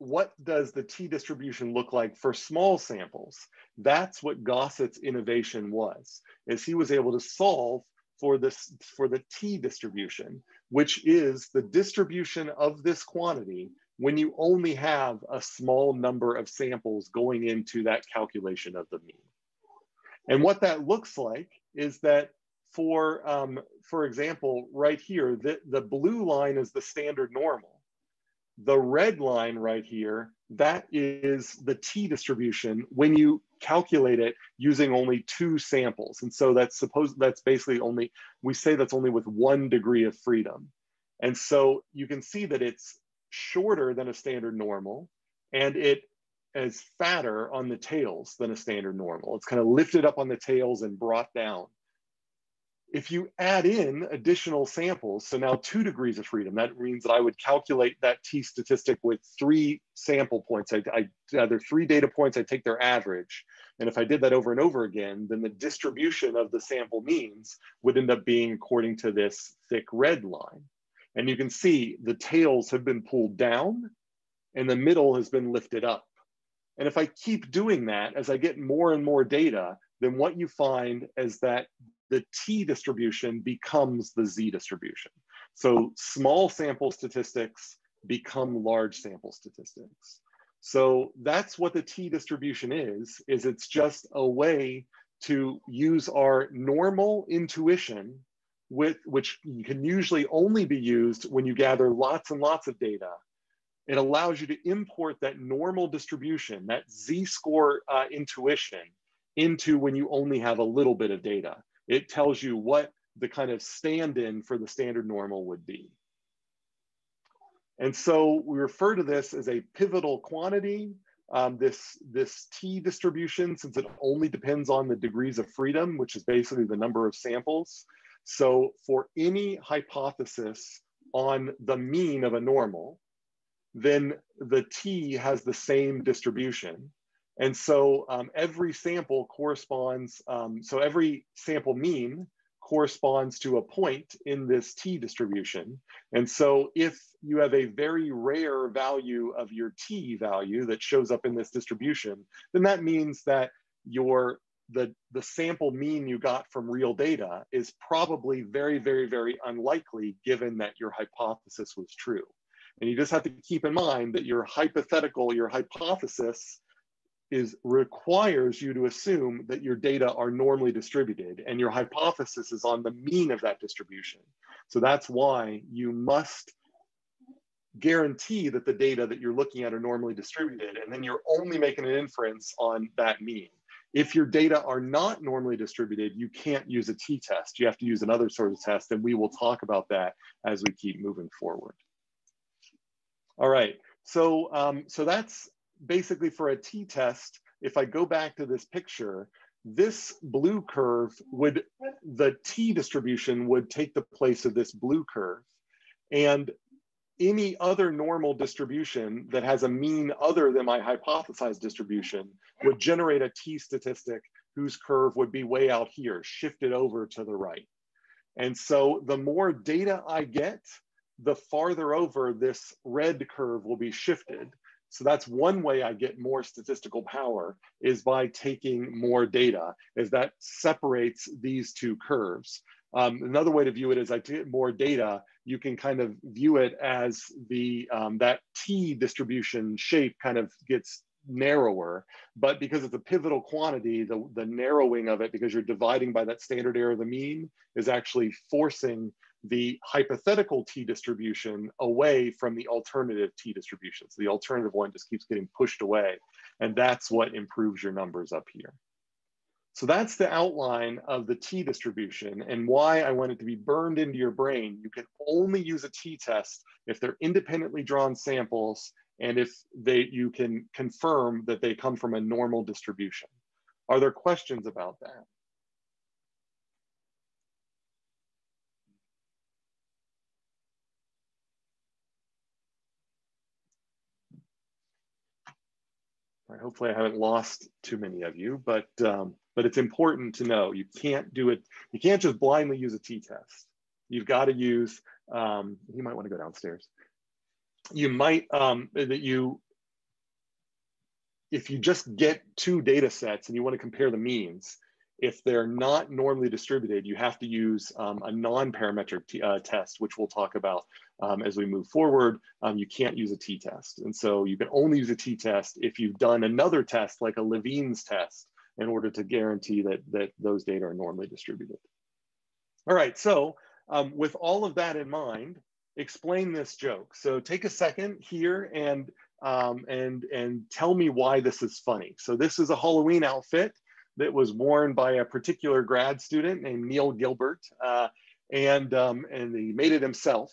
what does the t-distribution look like for small samples? That's what Gosset's innovation was, is he was able to solve for, this, for the t-distribution, which is the distribution of this quantity when you only have a small number of samples going into that calculation of the mean. And what that looks like is that for, um, for example, right here, the, the blue line is the standard normal. The red line right here, that is the t-distribution when you calculate it using only two samples. And so that's supposed, that's basically only, we say that's only with one degree of freedom. And so you can see that it's shorter than a standard normal, and it is fatter on the tails than a standard normal. It's kind of lifted up on the tails and brought down. If you add in additional samples, so now two degrees of freedom, that means that I would calculate that t statistic with three sample points. I, I, uh, there are three data points, I take their average. And if I did that over and over again, then the distribution of the sample means would end up being according to this thick red line. And you can see the tails have been pulled down and the middle has been lifted up. And if I keep doing that, as I get more and more data, then what you find is that the t distribution becomes the z distribution. So small sample statistics become large sample statistics. So that's what the t distribution is, is it's just a way to use our normal intuition, with, which can usually only be used when you gather lots and lots of data. It allows you to import that normal distribution, that z-score uh, intuition, into when you only have a little bit of data. It tells you what the kind of stand-in for the standard normal would be. And so we refer to this as a pivotal quantity, um, this, this t distribution, since it only depends on the degrees of freedom, which is basically the number of samples. So for any hypothesis on the mean of a normal, then the t has the same distribution. And so um, every sample corresponds, um, so every sample mean corresponds to a point in this t distribution. And so if you have a very rare value of your t value that shows up in this distribution, then that means that your the, the sample mean you got from real data is probably very, very, very unlikely given that your hypothesis was true. And you just have to keep in mind that your hypothetical, your hypothesis is requires you to assume that your data are normally distributed, and your hypothesis is on the mean of that distribution. So that's why you must guarantee that the data that you're looking at are normally distributed, and then you're only making an inference on that mean. If your data are not normally distributed, you can't use a t-test. You have to use another sort of test, and we will talk about that as we keep moving forward. All right, so, um, so that's basically for a t-test. If I go back to this picture, this blue curve would, the t-distribution would take the place of this blue curve. And any other normal distribution that has a mean other than my hypothesized distribution would generate a t-statistic whose curve would be way out here, shifted over to the right. And so the more data I get, the farther over this red curve will be shifted. So that's one way I get more statistical power, is by taking more data, is that separates these two curves. Um, another way to view it is I get more data, you can kind of view it as the um, that T distribution shape kind of gets narrower, but because it's a pivotal quantity, the, the narrowing of it, because you're dividing by that standard error of the mean, is actually forcing the hypothetical T distribution away from the alternative T distribution. So the alternative one just keeps getting pushed away. And that's what improves your numbers up here. So that's the outline of the T distribution and why I want it to be burned into your brain. You can only use a t-test if they're independently drawn samples and if they, you can confirm that they come from a normal distribution. Are there questions about that? Hopefully I haven't lost too many of you, but, um, but it's important to know you can't do it. You can't just blindly use a t-test. You've got to use, um, you might want to go downstairs. You might, um, that you, if you just get two data sets and you want to compare the means, if they're not normally distributed, you have to use um, a non-parametric uh, test, which we'll talk about um, as we move forward. Um, you can't use a t-test. And so you can only use a t-test if you've done another test like a Levine's test in order to guarantee that, that those data are normally distributed. All right, so um, with all of that in mind, explain this joke. So take a second here and, um, and, and tell me why this is funny. So this is a Halloween outfit that was worn by a particular grad student named Neil Gilbert, uh, and, um, and he made it himself.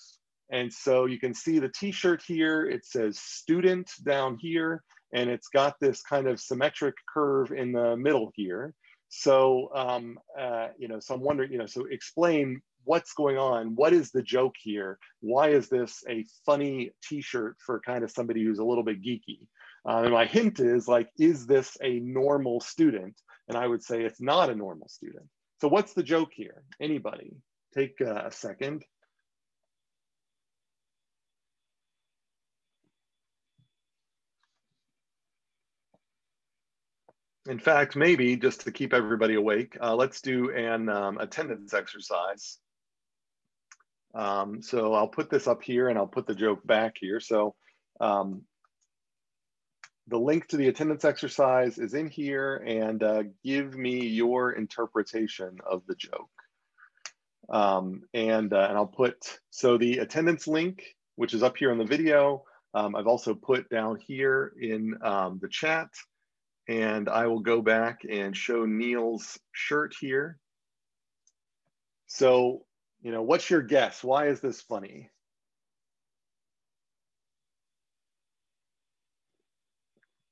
And so you can see the t-shirt here, it says student down here, and it's got this kind of symmetric curve in the middle here. So, um, uh, you know, so I'm wondering, you know, so explain what's going on, what is the joke here? Why is this a funny t-shirt for kind of somebody who's a little bit geeky? Uh, and my hint is like, is this a normal student? And I would say it's not a normal student. So what's the joke here? Anybody? Take uh, a second. In fact, maybe just to keep everybody awake, uh, let's do an um, attendance exercise. Um, so I'll put this up here and I'll put the joke back here. So um, the link to the attendance exercise is in here, and uh, give me your interpretation of the joke. Um, and, uh, and I'll put, so the attendance link, which is up here on the video, um, I've also put down here in um, the chat, and I will go back and show Neil's shirt here. So, you know, what's your guess? Why is this funny?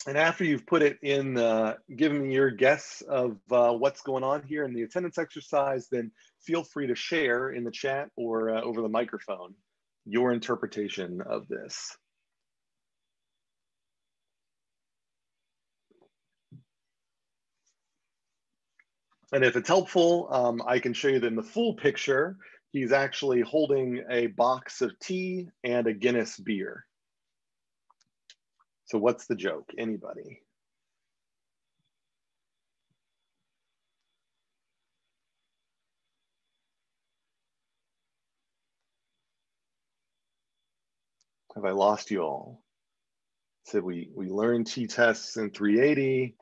And after you've put it in, uh, given your guess of uh, what's going on here in the attendance exercise, then feel free to share in the chat or uh, over the microphone your interpretation of this. And if it's helpful, um, I can show you then the full picture. He's actually holding a box of tea and a Guinness beer. So what's the joke, anybody? Have I lost you all? Said so we, we learned t-tests in three eighty.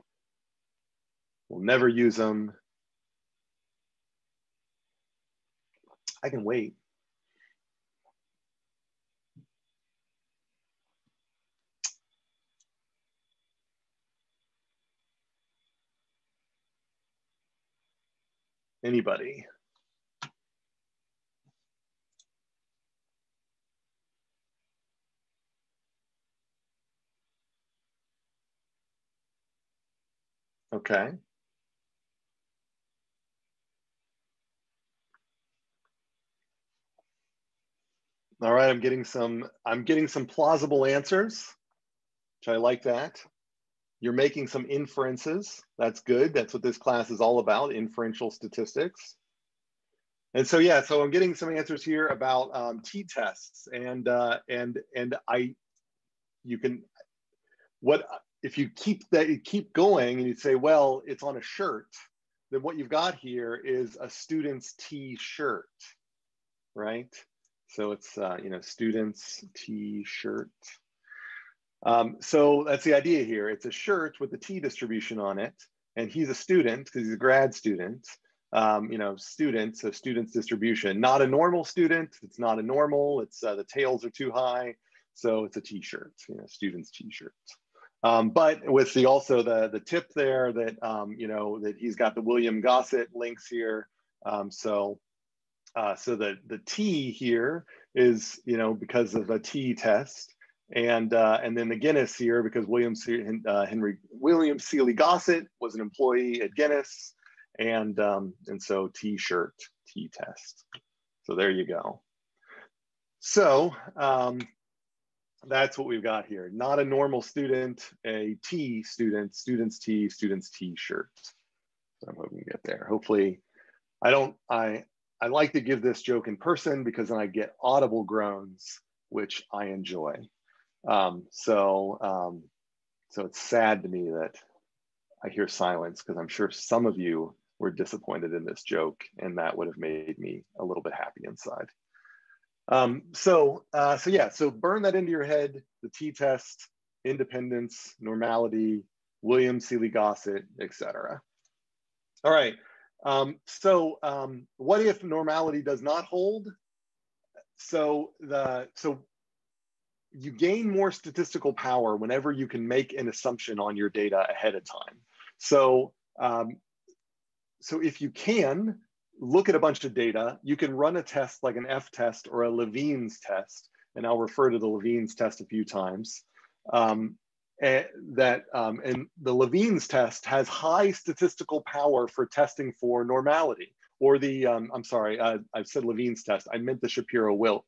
We'll never use them. I can wait. Anybody? Okay. All right, I'm getting some, I'm getting some plausible answers, which I like that. You're making some inferences. That's good. That's what this class is all about, inferential statistics. And so, yeah, so I'm getting some answers here about um, t-tests and, uh, and, and I, you can, what, if you keep that, you keep going and you say, well, it's on a shirt, then what you've got here is a student's t-shirt, right? So it's, uh, you know, student's t-shirt. Um, so that's the idea here. It's a shirt with a t distribution on it. And he's a student because he's a grad student, um, you know, student, so student's distribution, not a normal student. It's not a normal, it's uh, the tails are too high. So it's a t-shirt, you know, student's t-shirt. Um, but with the also the, the tip there that, um, you know, that he's got the William Gossett links here. Um, so uh, so the, the t here is, you know, because of a t-test. And, uh, and then the Guinness here, because William, C uh, Henry, William Seeley Gossett was an employee at Guinness. And, um, and so t-shirt, t-test. So there you go. So um, that's what we've got here. Not a normal student, a t student, student's t, student's t-shirt. So I'm hoping to get there. Hopefully, I don't, I, I like to give this joke in person because then I get audible groans, which I enjoy. Um, so, um, so it's sad to me that I hear silence because I'm sure some of you were disappointed in this joke and that would have made me a little bit happy inside. Um, so, uh, so yeah, so burn that into your head, the t-test, independence, normality, William Seeley Gossett, et cetera. All right, um, so um, what if normality does not hold? So the, so, you gain more statistical power whenever you can make an assumption on your data ahead of time. So, um, so if you can look at a bunch of data, you can run a test like an F test or a Levine's test, and I'll refer to the Levine's test a few times. Um, and that um, and the Levine's test has high statistical power for testing for normality, or the um, I'm sorry, uh, I've said Levine's test. I meant the Shapiro-Wilk.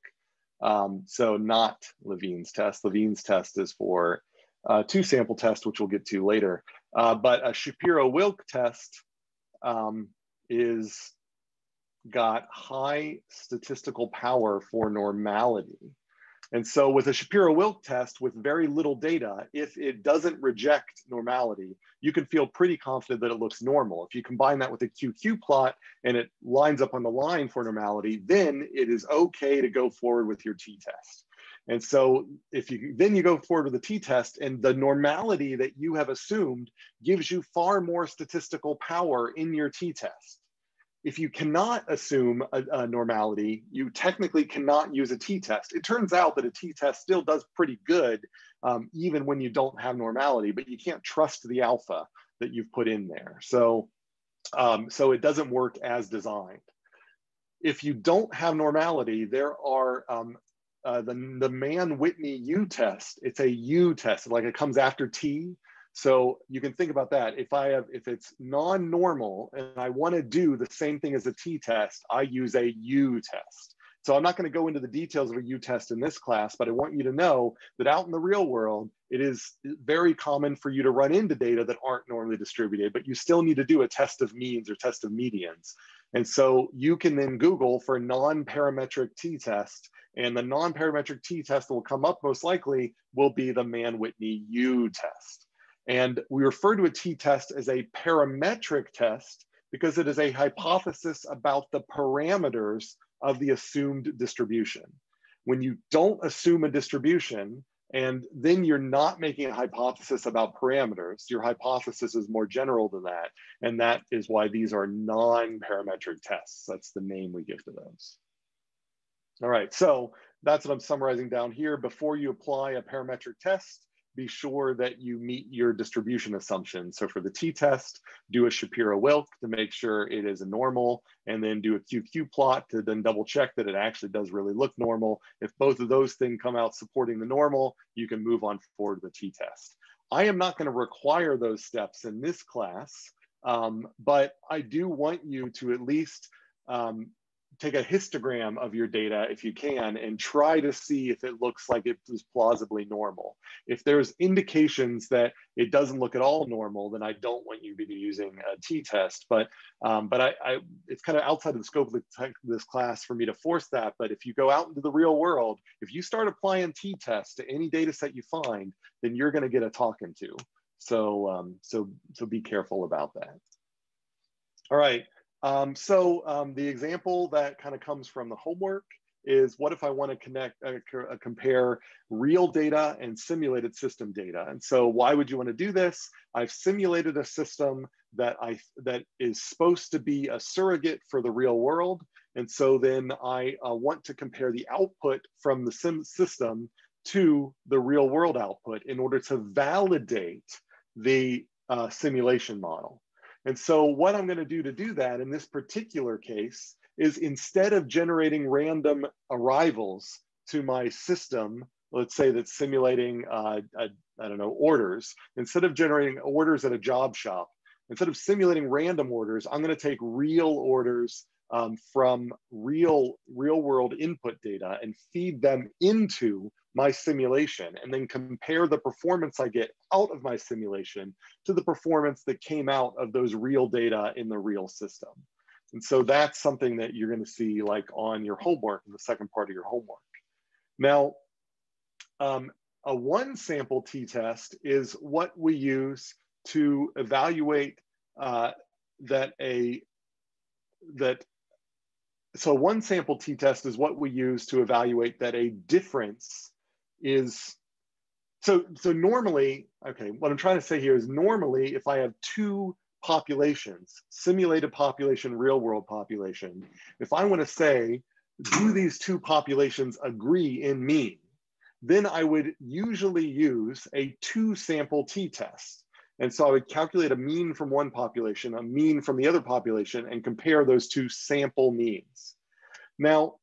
Um, so not Levine's test. Levine's test is for uh, two sample test, which we'll get to later. Uh, but a Shapiro-Wilk test um, is got high statistical power for normality. And so with a Shapiro-Wilk test with very little data, if it doesn't reject normality, you can feel pretty confident that it looks normal. If you combine that with a Q Q plot and it lines up on the line for normality, then it is okay to go forward with your t-test. And so if you then you go forward with a t-test and the normality that you have assumed gives you far more statistical power in your t-test. If you cannot assume a, a normality, you technically cannot use a t-test. It turns out that a t-test still does pretty good um, even when you don't have normality, but you can't trust the alpha that you've put in there. So, um, so it doesn't work as designed. If you don't have normality, there are um, uh, the, the Mann-Whitney U test. It's a U test, like it comes after t. So you can think about that. If I have, if it's non-normal and I want to do the same thing as a t-test, I use a U test. So I'm not going to go into the details of a U test in this class, but I want you to know that out in the real world, it is very common for you to run into data that aren't normally distributed, but you still need to do a test of means or test of medians. And so you can then Google for non-parametric t-test, and the non-parametric t-test that will come up most likely will be the Mann-Whitney U test. And we refer to a t-test as a parametric test because it is a hypothesis about the parameters of the assumed distribution. When you don't assume a distribution, and then you're not making a hypothesis about parameters, your hypothesis is more general than that. And that is why these are non-parametric tests. That's the name we give to those. All right, so that's what I'm summarizing down here. Before you apply a parametric test, be sure that you meet your distribution assumptions. So for the t-test, do a Shapiro-Wilk to make sure it is a normal, and then do a Q Q plot to then double check that it actually does really look normal. If both of those things come out supporting the normal, you can move on forward with the t-test. I am not going to require those steps in this class, um, but I do want you to at least um, take a histogram of your data if you can and try to see if it looks like it is plausibly normal. If there's indications that it doesn't look at all normal, then I don't want you to be using a t-test, but um, but I, I, it's kind of outside of the scope of the this class for me to force that, but if you go out into the real world, if you start applying t-tests to any data set you find, then you're gonna get a talking to. So, um, so, so be careful about that. All right. Um, so um, the example that kind of comes from the homework is what if I want to connect, uh, uh, compare real data and simulated system data? And so why would you want to do this? I've simulated a system that I that is supposed to be a surrogate for the real world. And so then I uh, want to compare the output from the sim system to the real world output in order to validate the uh, simulation model. And so what I'm going to do to do that in this particular case is, instead of generating random arrivals to my system, let's say that's simulating, uh, a, I don't know, orders, instead of generating orders at a job shop, instead of simulating random orders, I'm going to take real orders um, from real, real world input data and feed them into my simulation, and then compare the performance I get out of my simulation to the performance that came out of those real data in the real system. And so that's something that you're gonna see like on your homework, in the second part of your homework. Now, um, a one sample t-test is what we use to evaluate uh, that a, that, so one sample t-test is what we use to evaluate that a difference is, so, so normally, okay, what I'm trying to say here is normally if I have two populations, simulated population, real world population, if I want to say, do these two populations agree in mean? Then I would usually use a two sample t-test. And so I would calculate a mean from one population, a mean from the other population, and compare those two sample means. Now,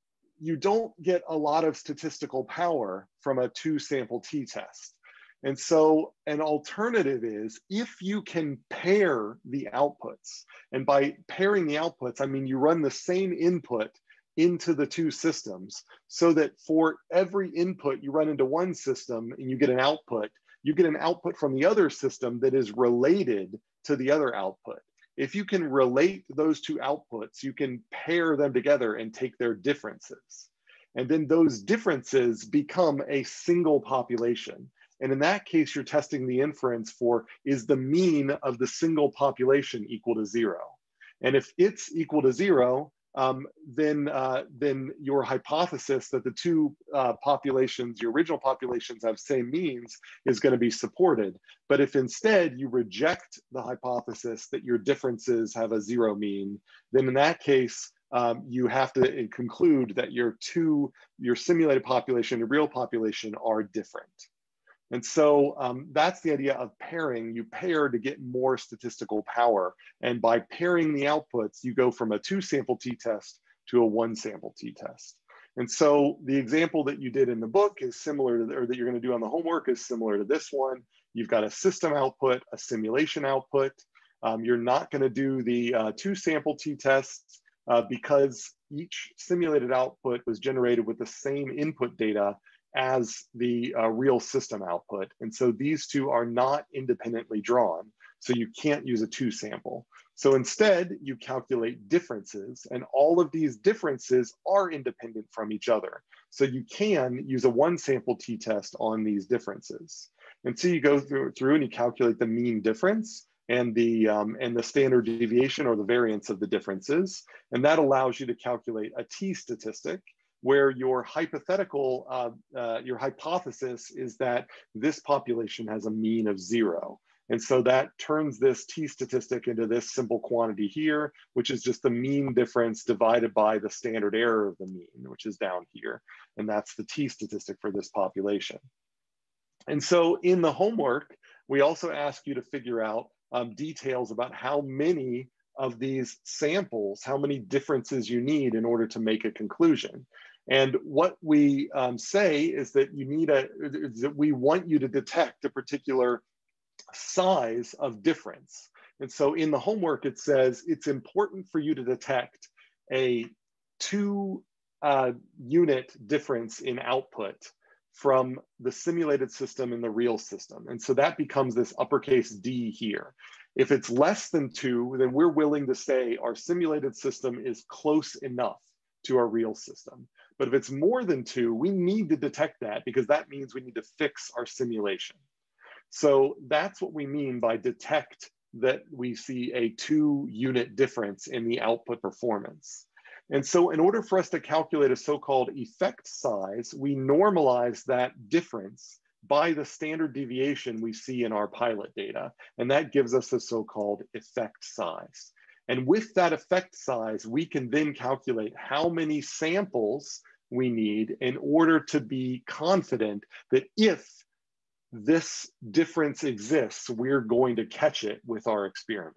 you don't get a lot of statistical power from a two sample t-test. And so an alternative is, if you can pair the outputs, and by pairing the outputs, I mean, you run the same input into the two systems so that for every input you run into one system and you get an output, you get an output from the other system that is related to the other output. If you can relate those two outputs, you can pair them together and take their differences. And then those differences become a single population. And in that case, you're testing the inference for, is the mean of the single population equal to zero? And if it's equal to zero, um, then, uh, then your hypothesis that the two uh, populations, your original populations, have same means is going to be supported. But if instead you reject the hypothesis that your differences have a zero mean, then in that case, Um, you have to conclude that your two, your simulated population and real population are different. And so um, that's the idea of pairing. You pair to get more statistical power. And by pairing the outputs, you go from a two sample t-test to a one sample t-test. And so the example that you did in the book is similar to, or that you're going to do on the homework is similar to this one. You've got a system output, a simulation output. Um, you're not going to do the uh, two sample t-tests, Uh, because each simulated output was generated with the same input data as the uh, real system output. And so these two are not independently drawn. So you can't use a two sample. So instead, you calculate differences, and all of these differences are independent from each other. So you can use a one sample t-test on these differences. And so you go through, through and you calculate the mean difference, and the, um, and the standard deviation or the variance of the differences. And that allows you to calculate a t-statistic, where your hypothetical, uh, uh, your hypothesis is that this population has a mean of zero. And so that turns this t-statistic into this simple quantity here, which is just the mean difference divided by the standard error of the mean, which is down here. And that's the t-statistic for this population. And so in the homework, we also ask you to figure out Um, details about how many of these samples, how many differences you need in order to make a conclusion. And what we um, say is that you need a, that we want you to detect a particular size of difference. And so in the homework, it says it's important for you to detect a two uh, unit difference in output from the simulated system and the real system. And so that becomes this uppercase D here. If it's less than two, then we're willing to say our simulated system is close enough to our real system. But if it's more than two, we need to detect that, because that means we need to fix our simulation. So that's what we mean by detect, that we see a two unit difference in the output performance. And so in order for us to calculate a so-called effect size, we normalize that difference by the standard deviation we see in our pilot data. And that gives us the so-called effect size. And with that effect size, we can then calculate how many samples we need in order to be confident that if this difference exists, we're going to catch it with our experiment.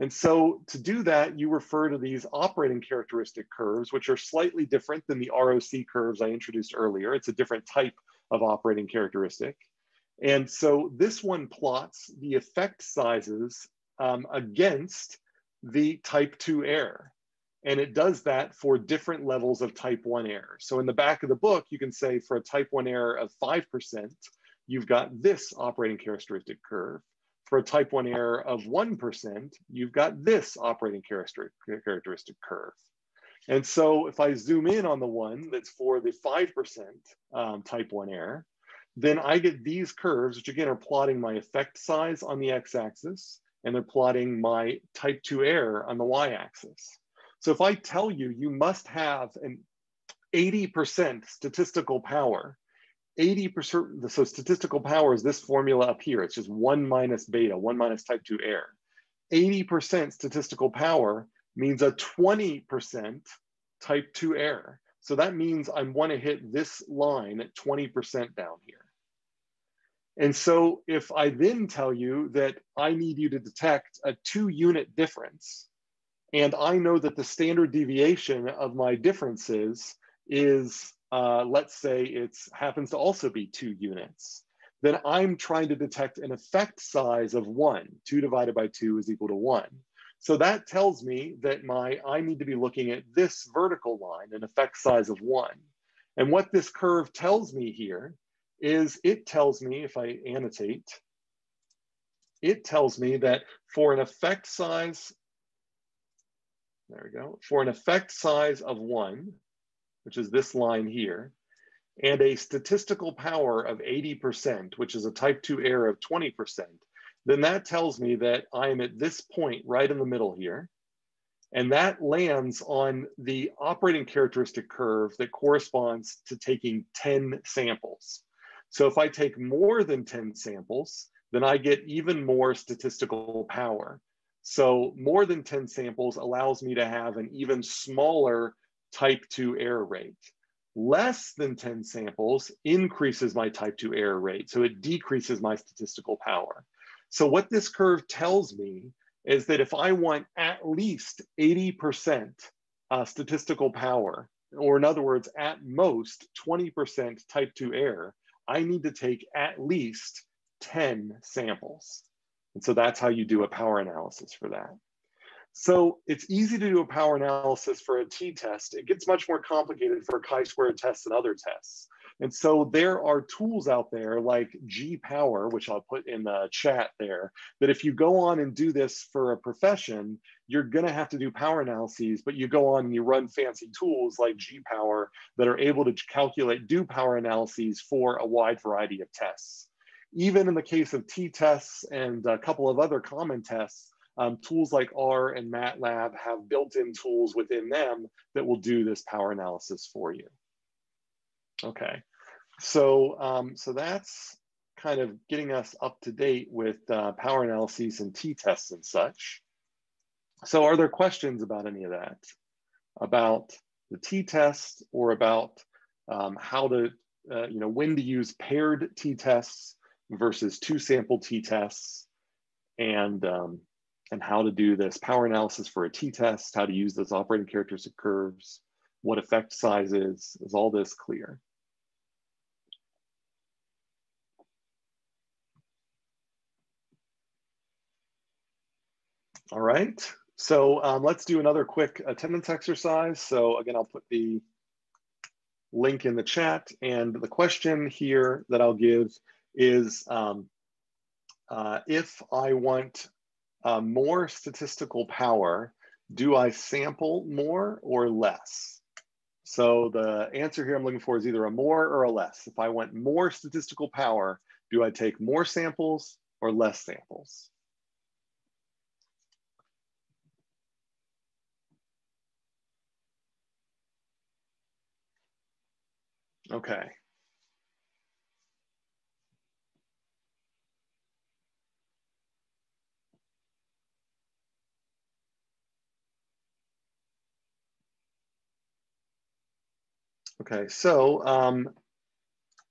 And so to do that, you refer to these operating characteristic curves, which are slightly different than the R O C curves I introduced earlier. It's a different type of operating characteristic. And so this one plots the effect sizes um, against the type two error. And it does that for different levels of type one error. So in the back of the book, you can say for a type one error of five percent, you've got this operating characteristic curve. For a type one error of one percent, you've got this operating characteristic curve. And so if I zoom in on the one that's for the five percent um, type one error, then I get these curves, which again are plotting my effect size on the x-axis, and they're plotting my type two error on the y-axis. So if I tell you, you must have an eighty percent statistical power, eighty percent, so statistical power is this formula up here. It's just one minus beta, one minus type two error. eighty percent statistical power means a twenty percent type two error. So that means I want to hit this line at twenty percent down here. And so if I then tell you that I need you to detect a two unit difference, and I know that the standard deviation of my differences is, Uh, let's say it happens to also be two units, then I'm trying to detect an effect size of one. Two divided by two is equal to one. So that tells me that my I need to be looking at this vertical line, an effect size of one. And what this curve tells me here is it tells me, if I annotate, it tells me that for an effect size, there we go, for an effect size of one, which is this line here, and a statistical power of eighty percent, which is a type two error of twenty percent, then that tells me that I am at this point right in the middle here, and that lands on the operating characteristic curve that corresponds to taking ten samples. So if I take more than ten samples, then I get even more statistical power. So more than ten samples allows me to have an even smaller type two error rate. Less than ten samples increases my type two error rate, so it decreases my statistical power. So what this curve tells me is that if I want at least eighty percent uh, statistical power, or in other words, at most twenty percent type two error, I need to take at least ten samples. And so that's how you do a power analysis for that. So it's easy to do a power analysis for a t-test. It gets much more complicated for chi-squared tests and other tests. And so there are tools out there like G-Power, which I'll put in the chat there, that if you go on and do this for a profession, you're gonna have to do power analyses, but you go on and you run fancy tools like G-Power that are able to calculate, do power analyses for a wide variety of tests. Even in the case of t-tests and a couple of other common tests, Um, tools like R and MATLAB have built-in tools within them that will do this power analysis for you. Okay, so, um, so that's kind of getting us up to date with uh, power analyses and t-tests and such. So are there questions about any of that? About the t-test or about um, how to, uh, you know, when to use paired t-tests versus two-sample t-tests, and um, and how to do this power analysis for a t-test, how to use those operating characteristic curves, what effect size is, is all this clear? All right, so um, let's do another quick attendance exercise. So again, I'll put the link in the chat, and the question here that I'll give is um, uh, if I want Uh, more statistical power, do I sample more or less? So the answer here I'm looking for is either a more or a less. If I want more statistical power, do I take more samples or less samples? Okay. Okay, so um,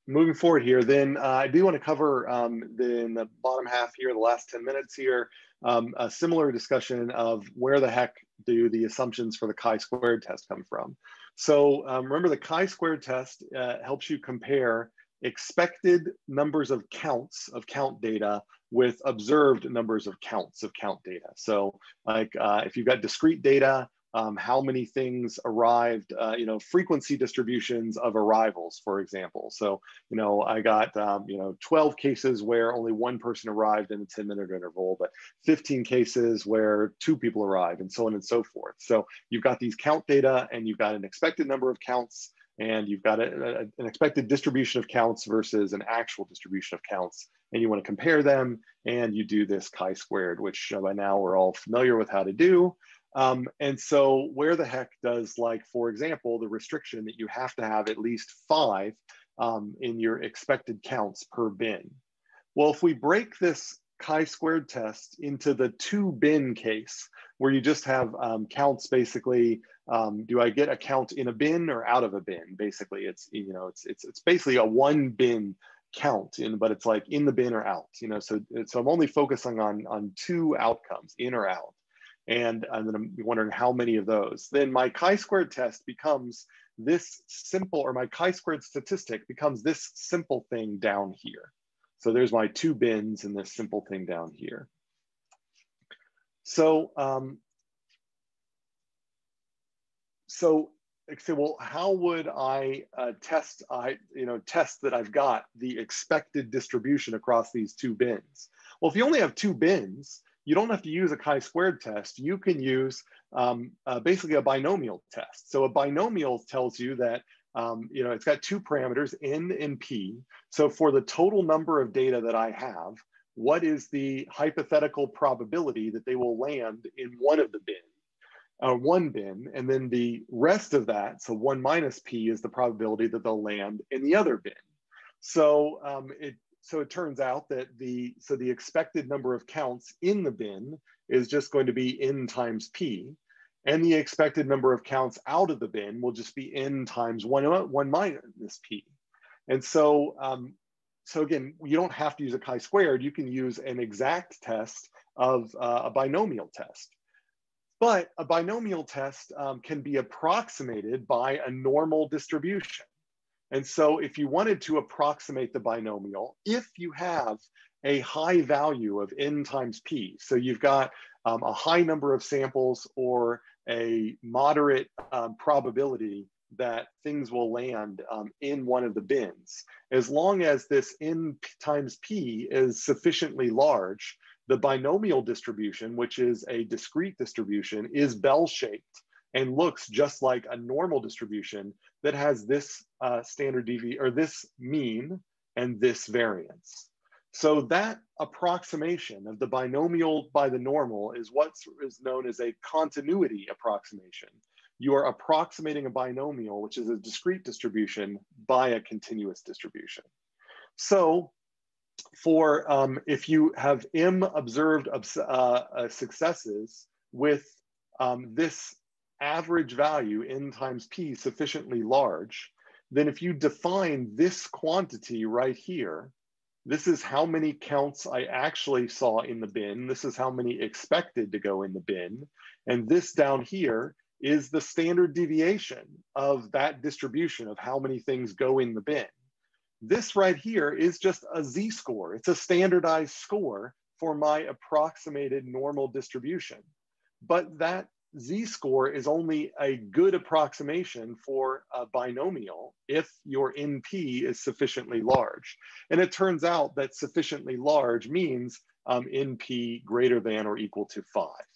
moving forward here, then uh, I do want to cover um, the, in the bottom half here, the last ten minutes here, um, a similar discussion of where the heck do the assumptions for the chi-squared test come from. So um, remember the chi-squared test uh, helps you compare expected numbers of counts of count data with observed numbers of counts of count data. So like uh, if you've got discrete data, Um, how many things arrived, uh, you know, frequency distributions of arrivals, for example. So, you know, I got, um, you know, twelve cases where only one person arrived in a ten minute interval, but fifteen cases where two people arrived, and so on and so forth. So you've got these count data, and you've got an expected number of counts, and you've got a, a, an expected distribution of counts versus an actual distribution of counts, and you want to compare them, and you do this chi-squared, which by now we're all familiar with how to do. Um, and so where the heck does, like, for example, the restriction that you have to have at least five um, in your expected counts per bin? Well, if we break this chi-squared test into the two bin case, where you just have um, counts basically, um, do I get a count in a bin or out of a bin? Basically, it's, you know, it's, it's, it's basically a one bin count, in, but it's like in the bin or out, you know, so, so I'm only focusing on, on two outcomes, in or out. And then I'm wondering how many of those. Then my chi-squared test becomes this simple, or my chi-squared statistic becomes this simple thing down here. So there's my two bins and this simple thing down here. So, um, so I say, well, how would I uh, test? I, you know, test that I've got the expected distribution across these two bins. Well, if you only have two bins, you don't have to use a chi-squared test. You can use um, uh, basically a binomial test. So a binomial tells you that um, you know, it's got two parameters, n and p. So for the total number of data that I have, what is the hypothetical probability that they will land in one of the bins? Uh, one bin, and then the rest of that, so one minus p, is the probability that they'll land in the other bin. So um, it So it turns out that the, so the expected number of counts in the bin is just going to be n times p, and the expected number of counts out of the bin will just be n times one, one minus p. And so, um, so again, you don't have to use a chi-squared, you can use an exact test of uh, a binomial test. But a binomial test um, can be approximated by a normal distribution. And so if you wanted to approximate the binomial, if you have a high value of n times p, so you've got um, a high number of samples or a moderate um, probability that things will land um, in one of the bins, as long as this n times p is sufficiently large, the binomial distribution, which is a discrete distribution, is bell-shaped and looks just like a normal distribution that has this uh, standard deviation, or this mean, and this variance. So that approximation of the binomial by the normal is what is known as a continuity approximation. You are approximating a binomial, which is a discrete distribution, by a continuous distribution. So for um, if you have m observed uh, uh, successes with um, this average value n times p sufficiently large, then if you define this quantity right here, this is how many counts I actually saw in the bin, this is how many expected to go in the bin, and this down here is the standard deviation of that distribution of how many things go in the bin. This right here is just a z-score, it's a standardized score for my approximated normal distribution, but that z-score is only a good approximation for a binomial if your N P is sufficiently large. And it turns out that sufficiently large means um, N P greater than or equal to five.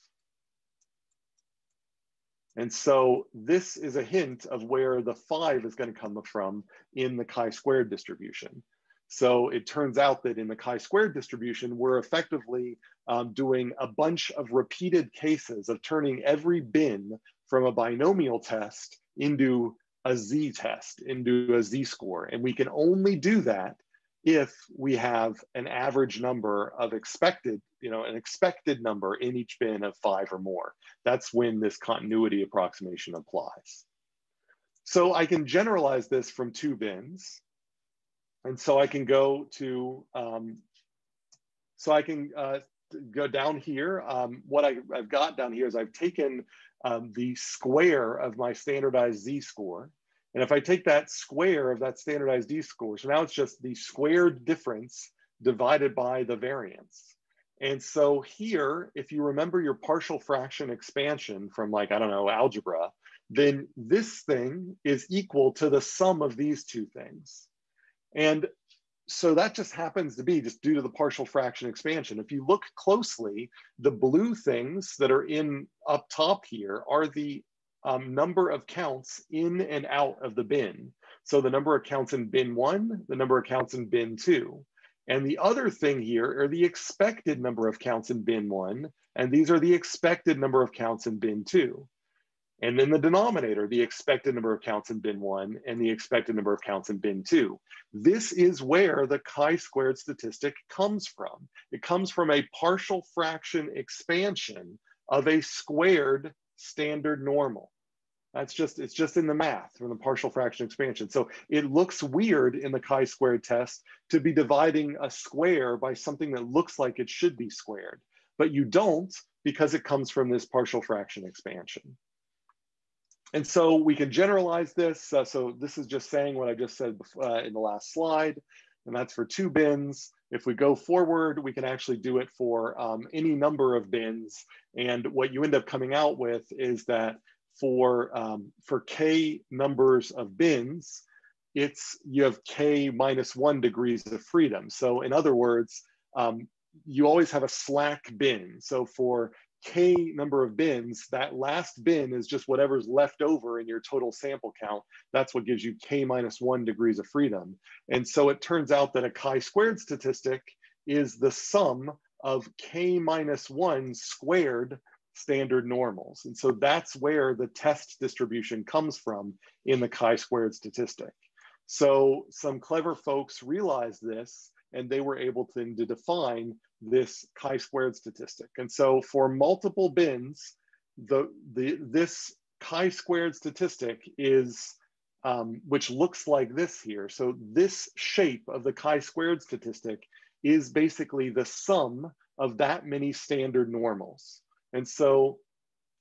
And so this is a hint of where the five is going to come from in the chi-squared distribution. So it turns out that in the chi-squared distribution, we're effectively um, doing a bunch of repeated cases of turning every bin from a binomial test into a z-test and do a z-score. And we can only do that if we have an average number of expected, you know, an expected number in each bin of five or more. That's when this continuity approximation applies. So I can generalize this from two bins. And so I can go to, um, so I can uh, go down here. Um, what I, I've got down here is I've taken um, the square of my standardized z-score. And if I take that square of that standardized z-score, so now it's just the squared difference divided by the variance. And so here, if you remember your partial fraction expansion from like, I don't know, algebra, then this thing is equal to the sum of these two things. And so that just happens to be just due to the partial fraction expansion. If you look closely, the blue things that are in up top here are the um, number of counts in and out of the bin. So the number of counts in bin one, the number of counts in bin two. And the other thing here are the expected number of counts in bin one, and these are the expected number of counts in bin two. And then the denominator, the expected number of counts in bin one and the expected number of counts in bin two. This is where the chi-squared statistic comes from. It comes from a partial fraction expansion of a squared standard normal. That's just, it's just in the math from the partial fraction expansion. So it looks weird in the chi-squared test to be dividing a square by something that looks like it should be squared, but you don't because it comes from this partial fraction expansion. And so we can generalize this. Uh, so this is just saying what I just said uh, in the last slide, and that's for two bins. If we go forward, we can actually do it for um, any number of bins. And what you end up coming out with is that for, um, for K numbers of bins, it's, you have K minus one degrees of freedom. So in other words, um, you always have a slack bin. So for K number of bins, that last bin is just whatever's left over in your total sample count. That's what gives you K minus one degrees of freedom. And so it turns out that a chi-squared statistic is the sum of K minus one squared standard normals. And so that's where the test distribution comes from in the chi-squared statistic. So some clever folks realized this, and they were able to, to define this chi-squared statistic. And so for multiple bins, the, the, this chi-squared statistic is, um, which looks like this here. So this shape of the chi-squared statistic is basically the sum of that many standard normals. And so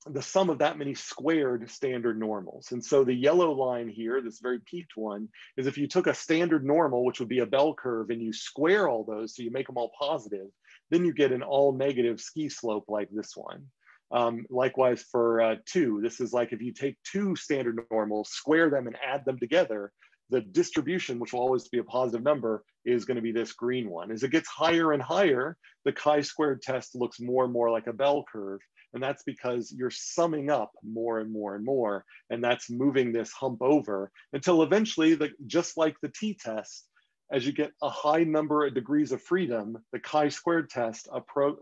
the sum of that many squared standard normals. And so the yellow line here, this very peaked one, is if you took a standard normal, which would be a bell curve, and you square all those, so you make them all positive, then you get an all negative ski slope like this one. Um, likewise for uh, two, this is like if you take two standard normals, square them and add them together, the distribution, which will always be a positive number, is going to be this green one. As it gets higher and higher, the chi-squared test looks more and more like a bell curve. And that's because you're summing up more and more and more, and that's moving this hump over until eventually, the, just like the t-test, as you get a high number of degrees of freedom, the chi-squared test appro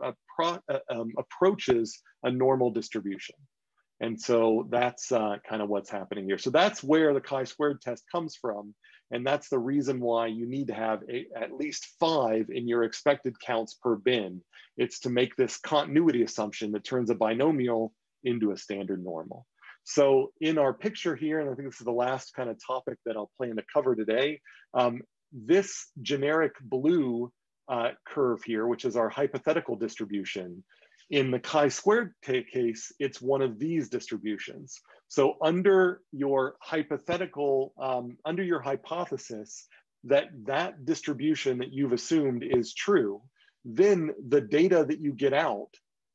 appro um, approaches a normal distribution. And so that's uh, kind of what's happening here. So that's where the chi-squared test comes from. And that's the reason why you need to have a, at least five in your expected counts per bin. It's to make this continuity assumption that turns a binomial into a standard normal. So in our picture here, and I think this is the last kind of topic that I'll plan to cover today, um, this generic blue uh, curve here, which is our hypothetical distribution, in the chi-squared case, it's one of these distributions. So under your hypothetical, um, under your hypothesis that that distribution that you've assumed is true, then the data that you get out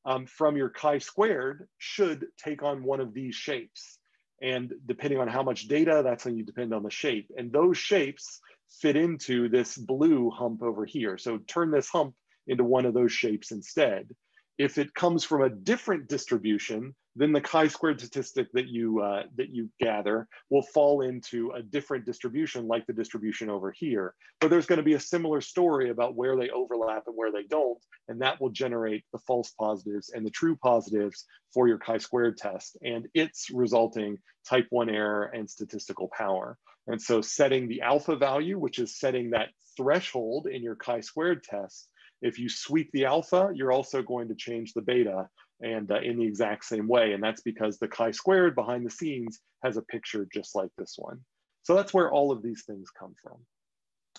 um, from your chi-squared should take on one of these shapes. And depending on how much data, that's when you depend on the shape. And those shapes fit into this blue hump over here. So turn this hump into one of those shapes instead. if it comes from a different distribution, then the chi-squared statistic that you, uh, that you gather will fall into a different distribution, like the distribution over here. But there's going to be a similar story about where they overlap and where they don't, and that will generate the false positives and the true positives for your chi-squared test and its resulting type one error and statistical power. And so setting the alpha value, which is setting that threshold in your chi-squared test, if you sweep the alpha, you're also going to change the beta, and uh, in the exact same way. And that's because the chi-squared behind the scenes has a picture just like this one. So that's where all of these things come from.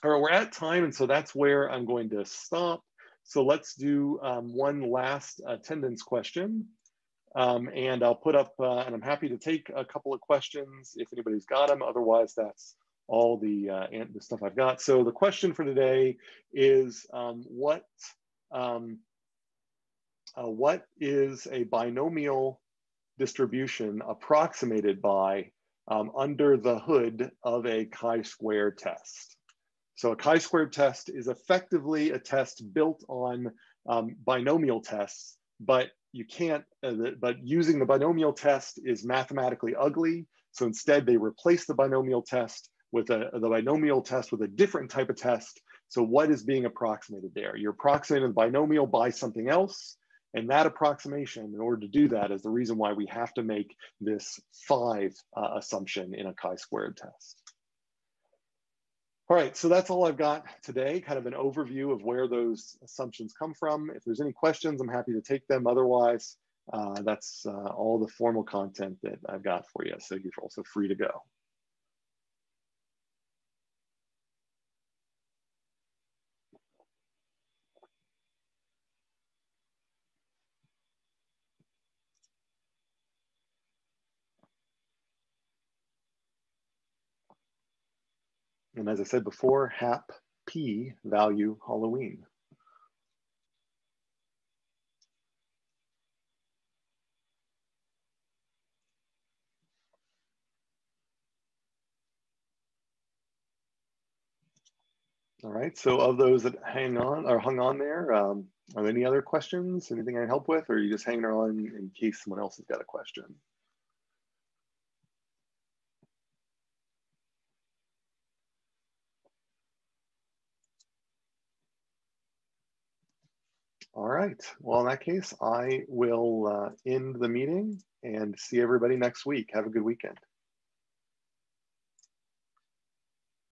All right, we're at time, and so that's where I'm going to stop. So let's do um, one last attendance question. Um, and I'll put up, uh, and I'm happy to take a couple of questions if anybody's got them. Otherwise, that's all the, uh, and the stuff I've got. So the question for today is um, what, um, Uh, what is a binomial distribution approximated by um, under the hood of a chi-squared test? So a chi-squared test is effectively a test built on um, binomial tests, but you can't, uh, the, but using the binomial test is mathematically ugly. So instead they replace the binomial test with a, the binomial test with a different type of test. So what is being approximated there? You're approximating the binomial by something else. And that approximation, in order to do that, is the reason why we have to make this five uh, assumption in a chi-squared test. All right, so that's all I've got today, kind of an overview of where those assumptions come from. If there's any questions, I'm happy to take them. Otherwise, uh, that's uh, all the formal content that I've got for you. So you're also free to go. And as I said before, happy value Halloween. All right, so of those that hang on or hung on there, um, are there any other questions? Anything I can help with, or are you just hanging on in case someone else has got a question? All right, well, in that case, I will uh, end the meeting and see everybody next week. Have a good weekend.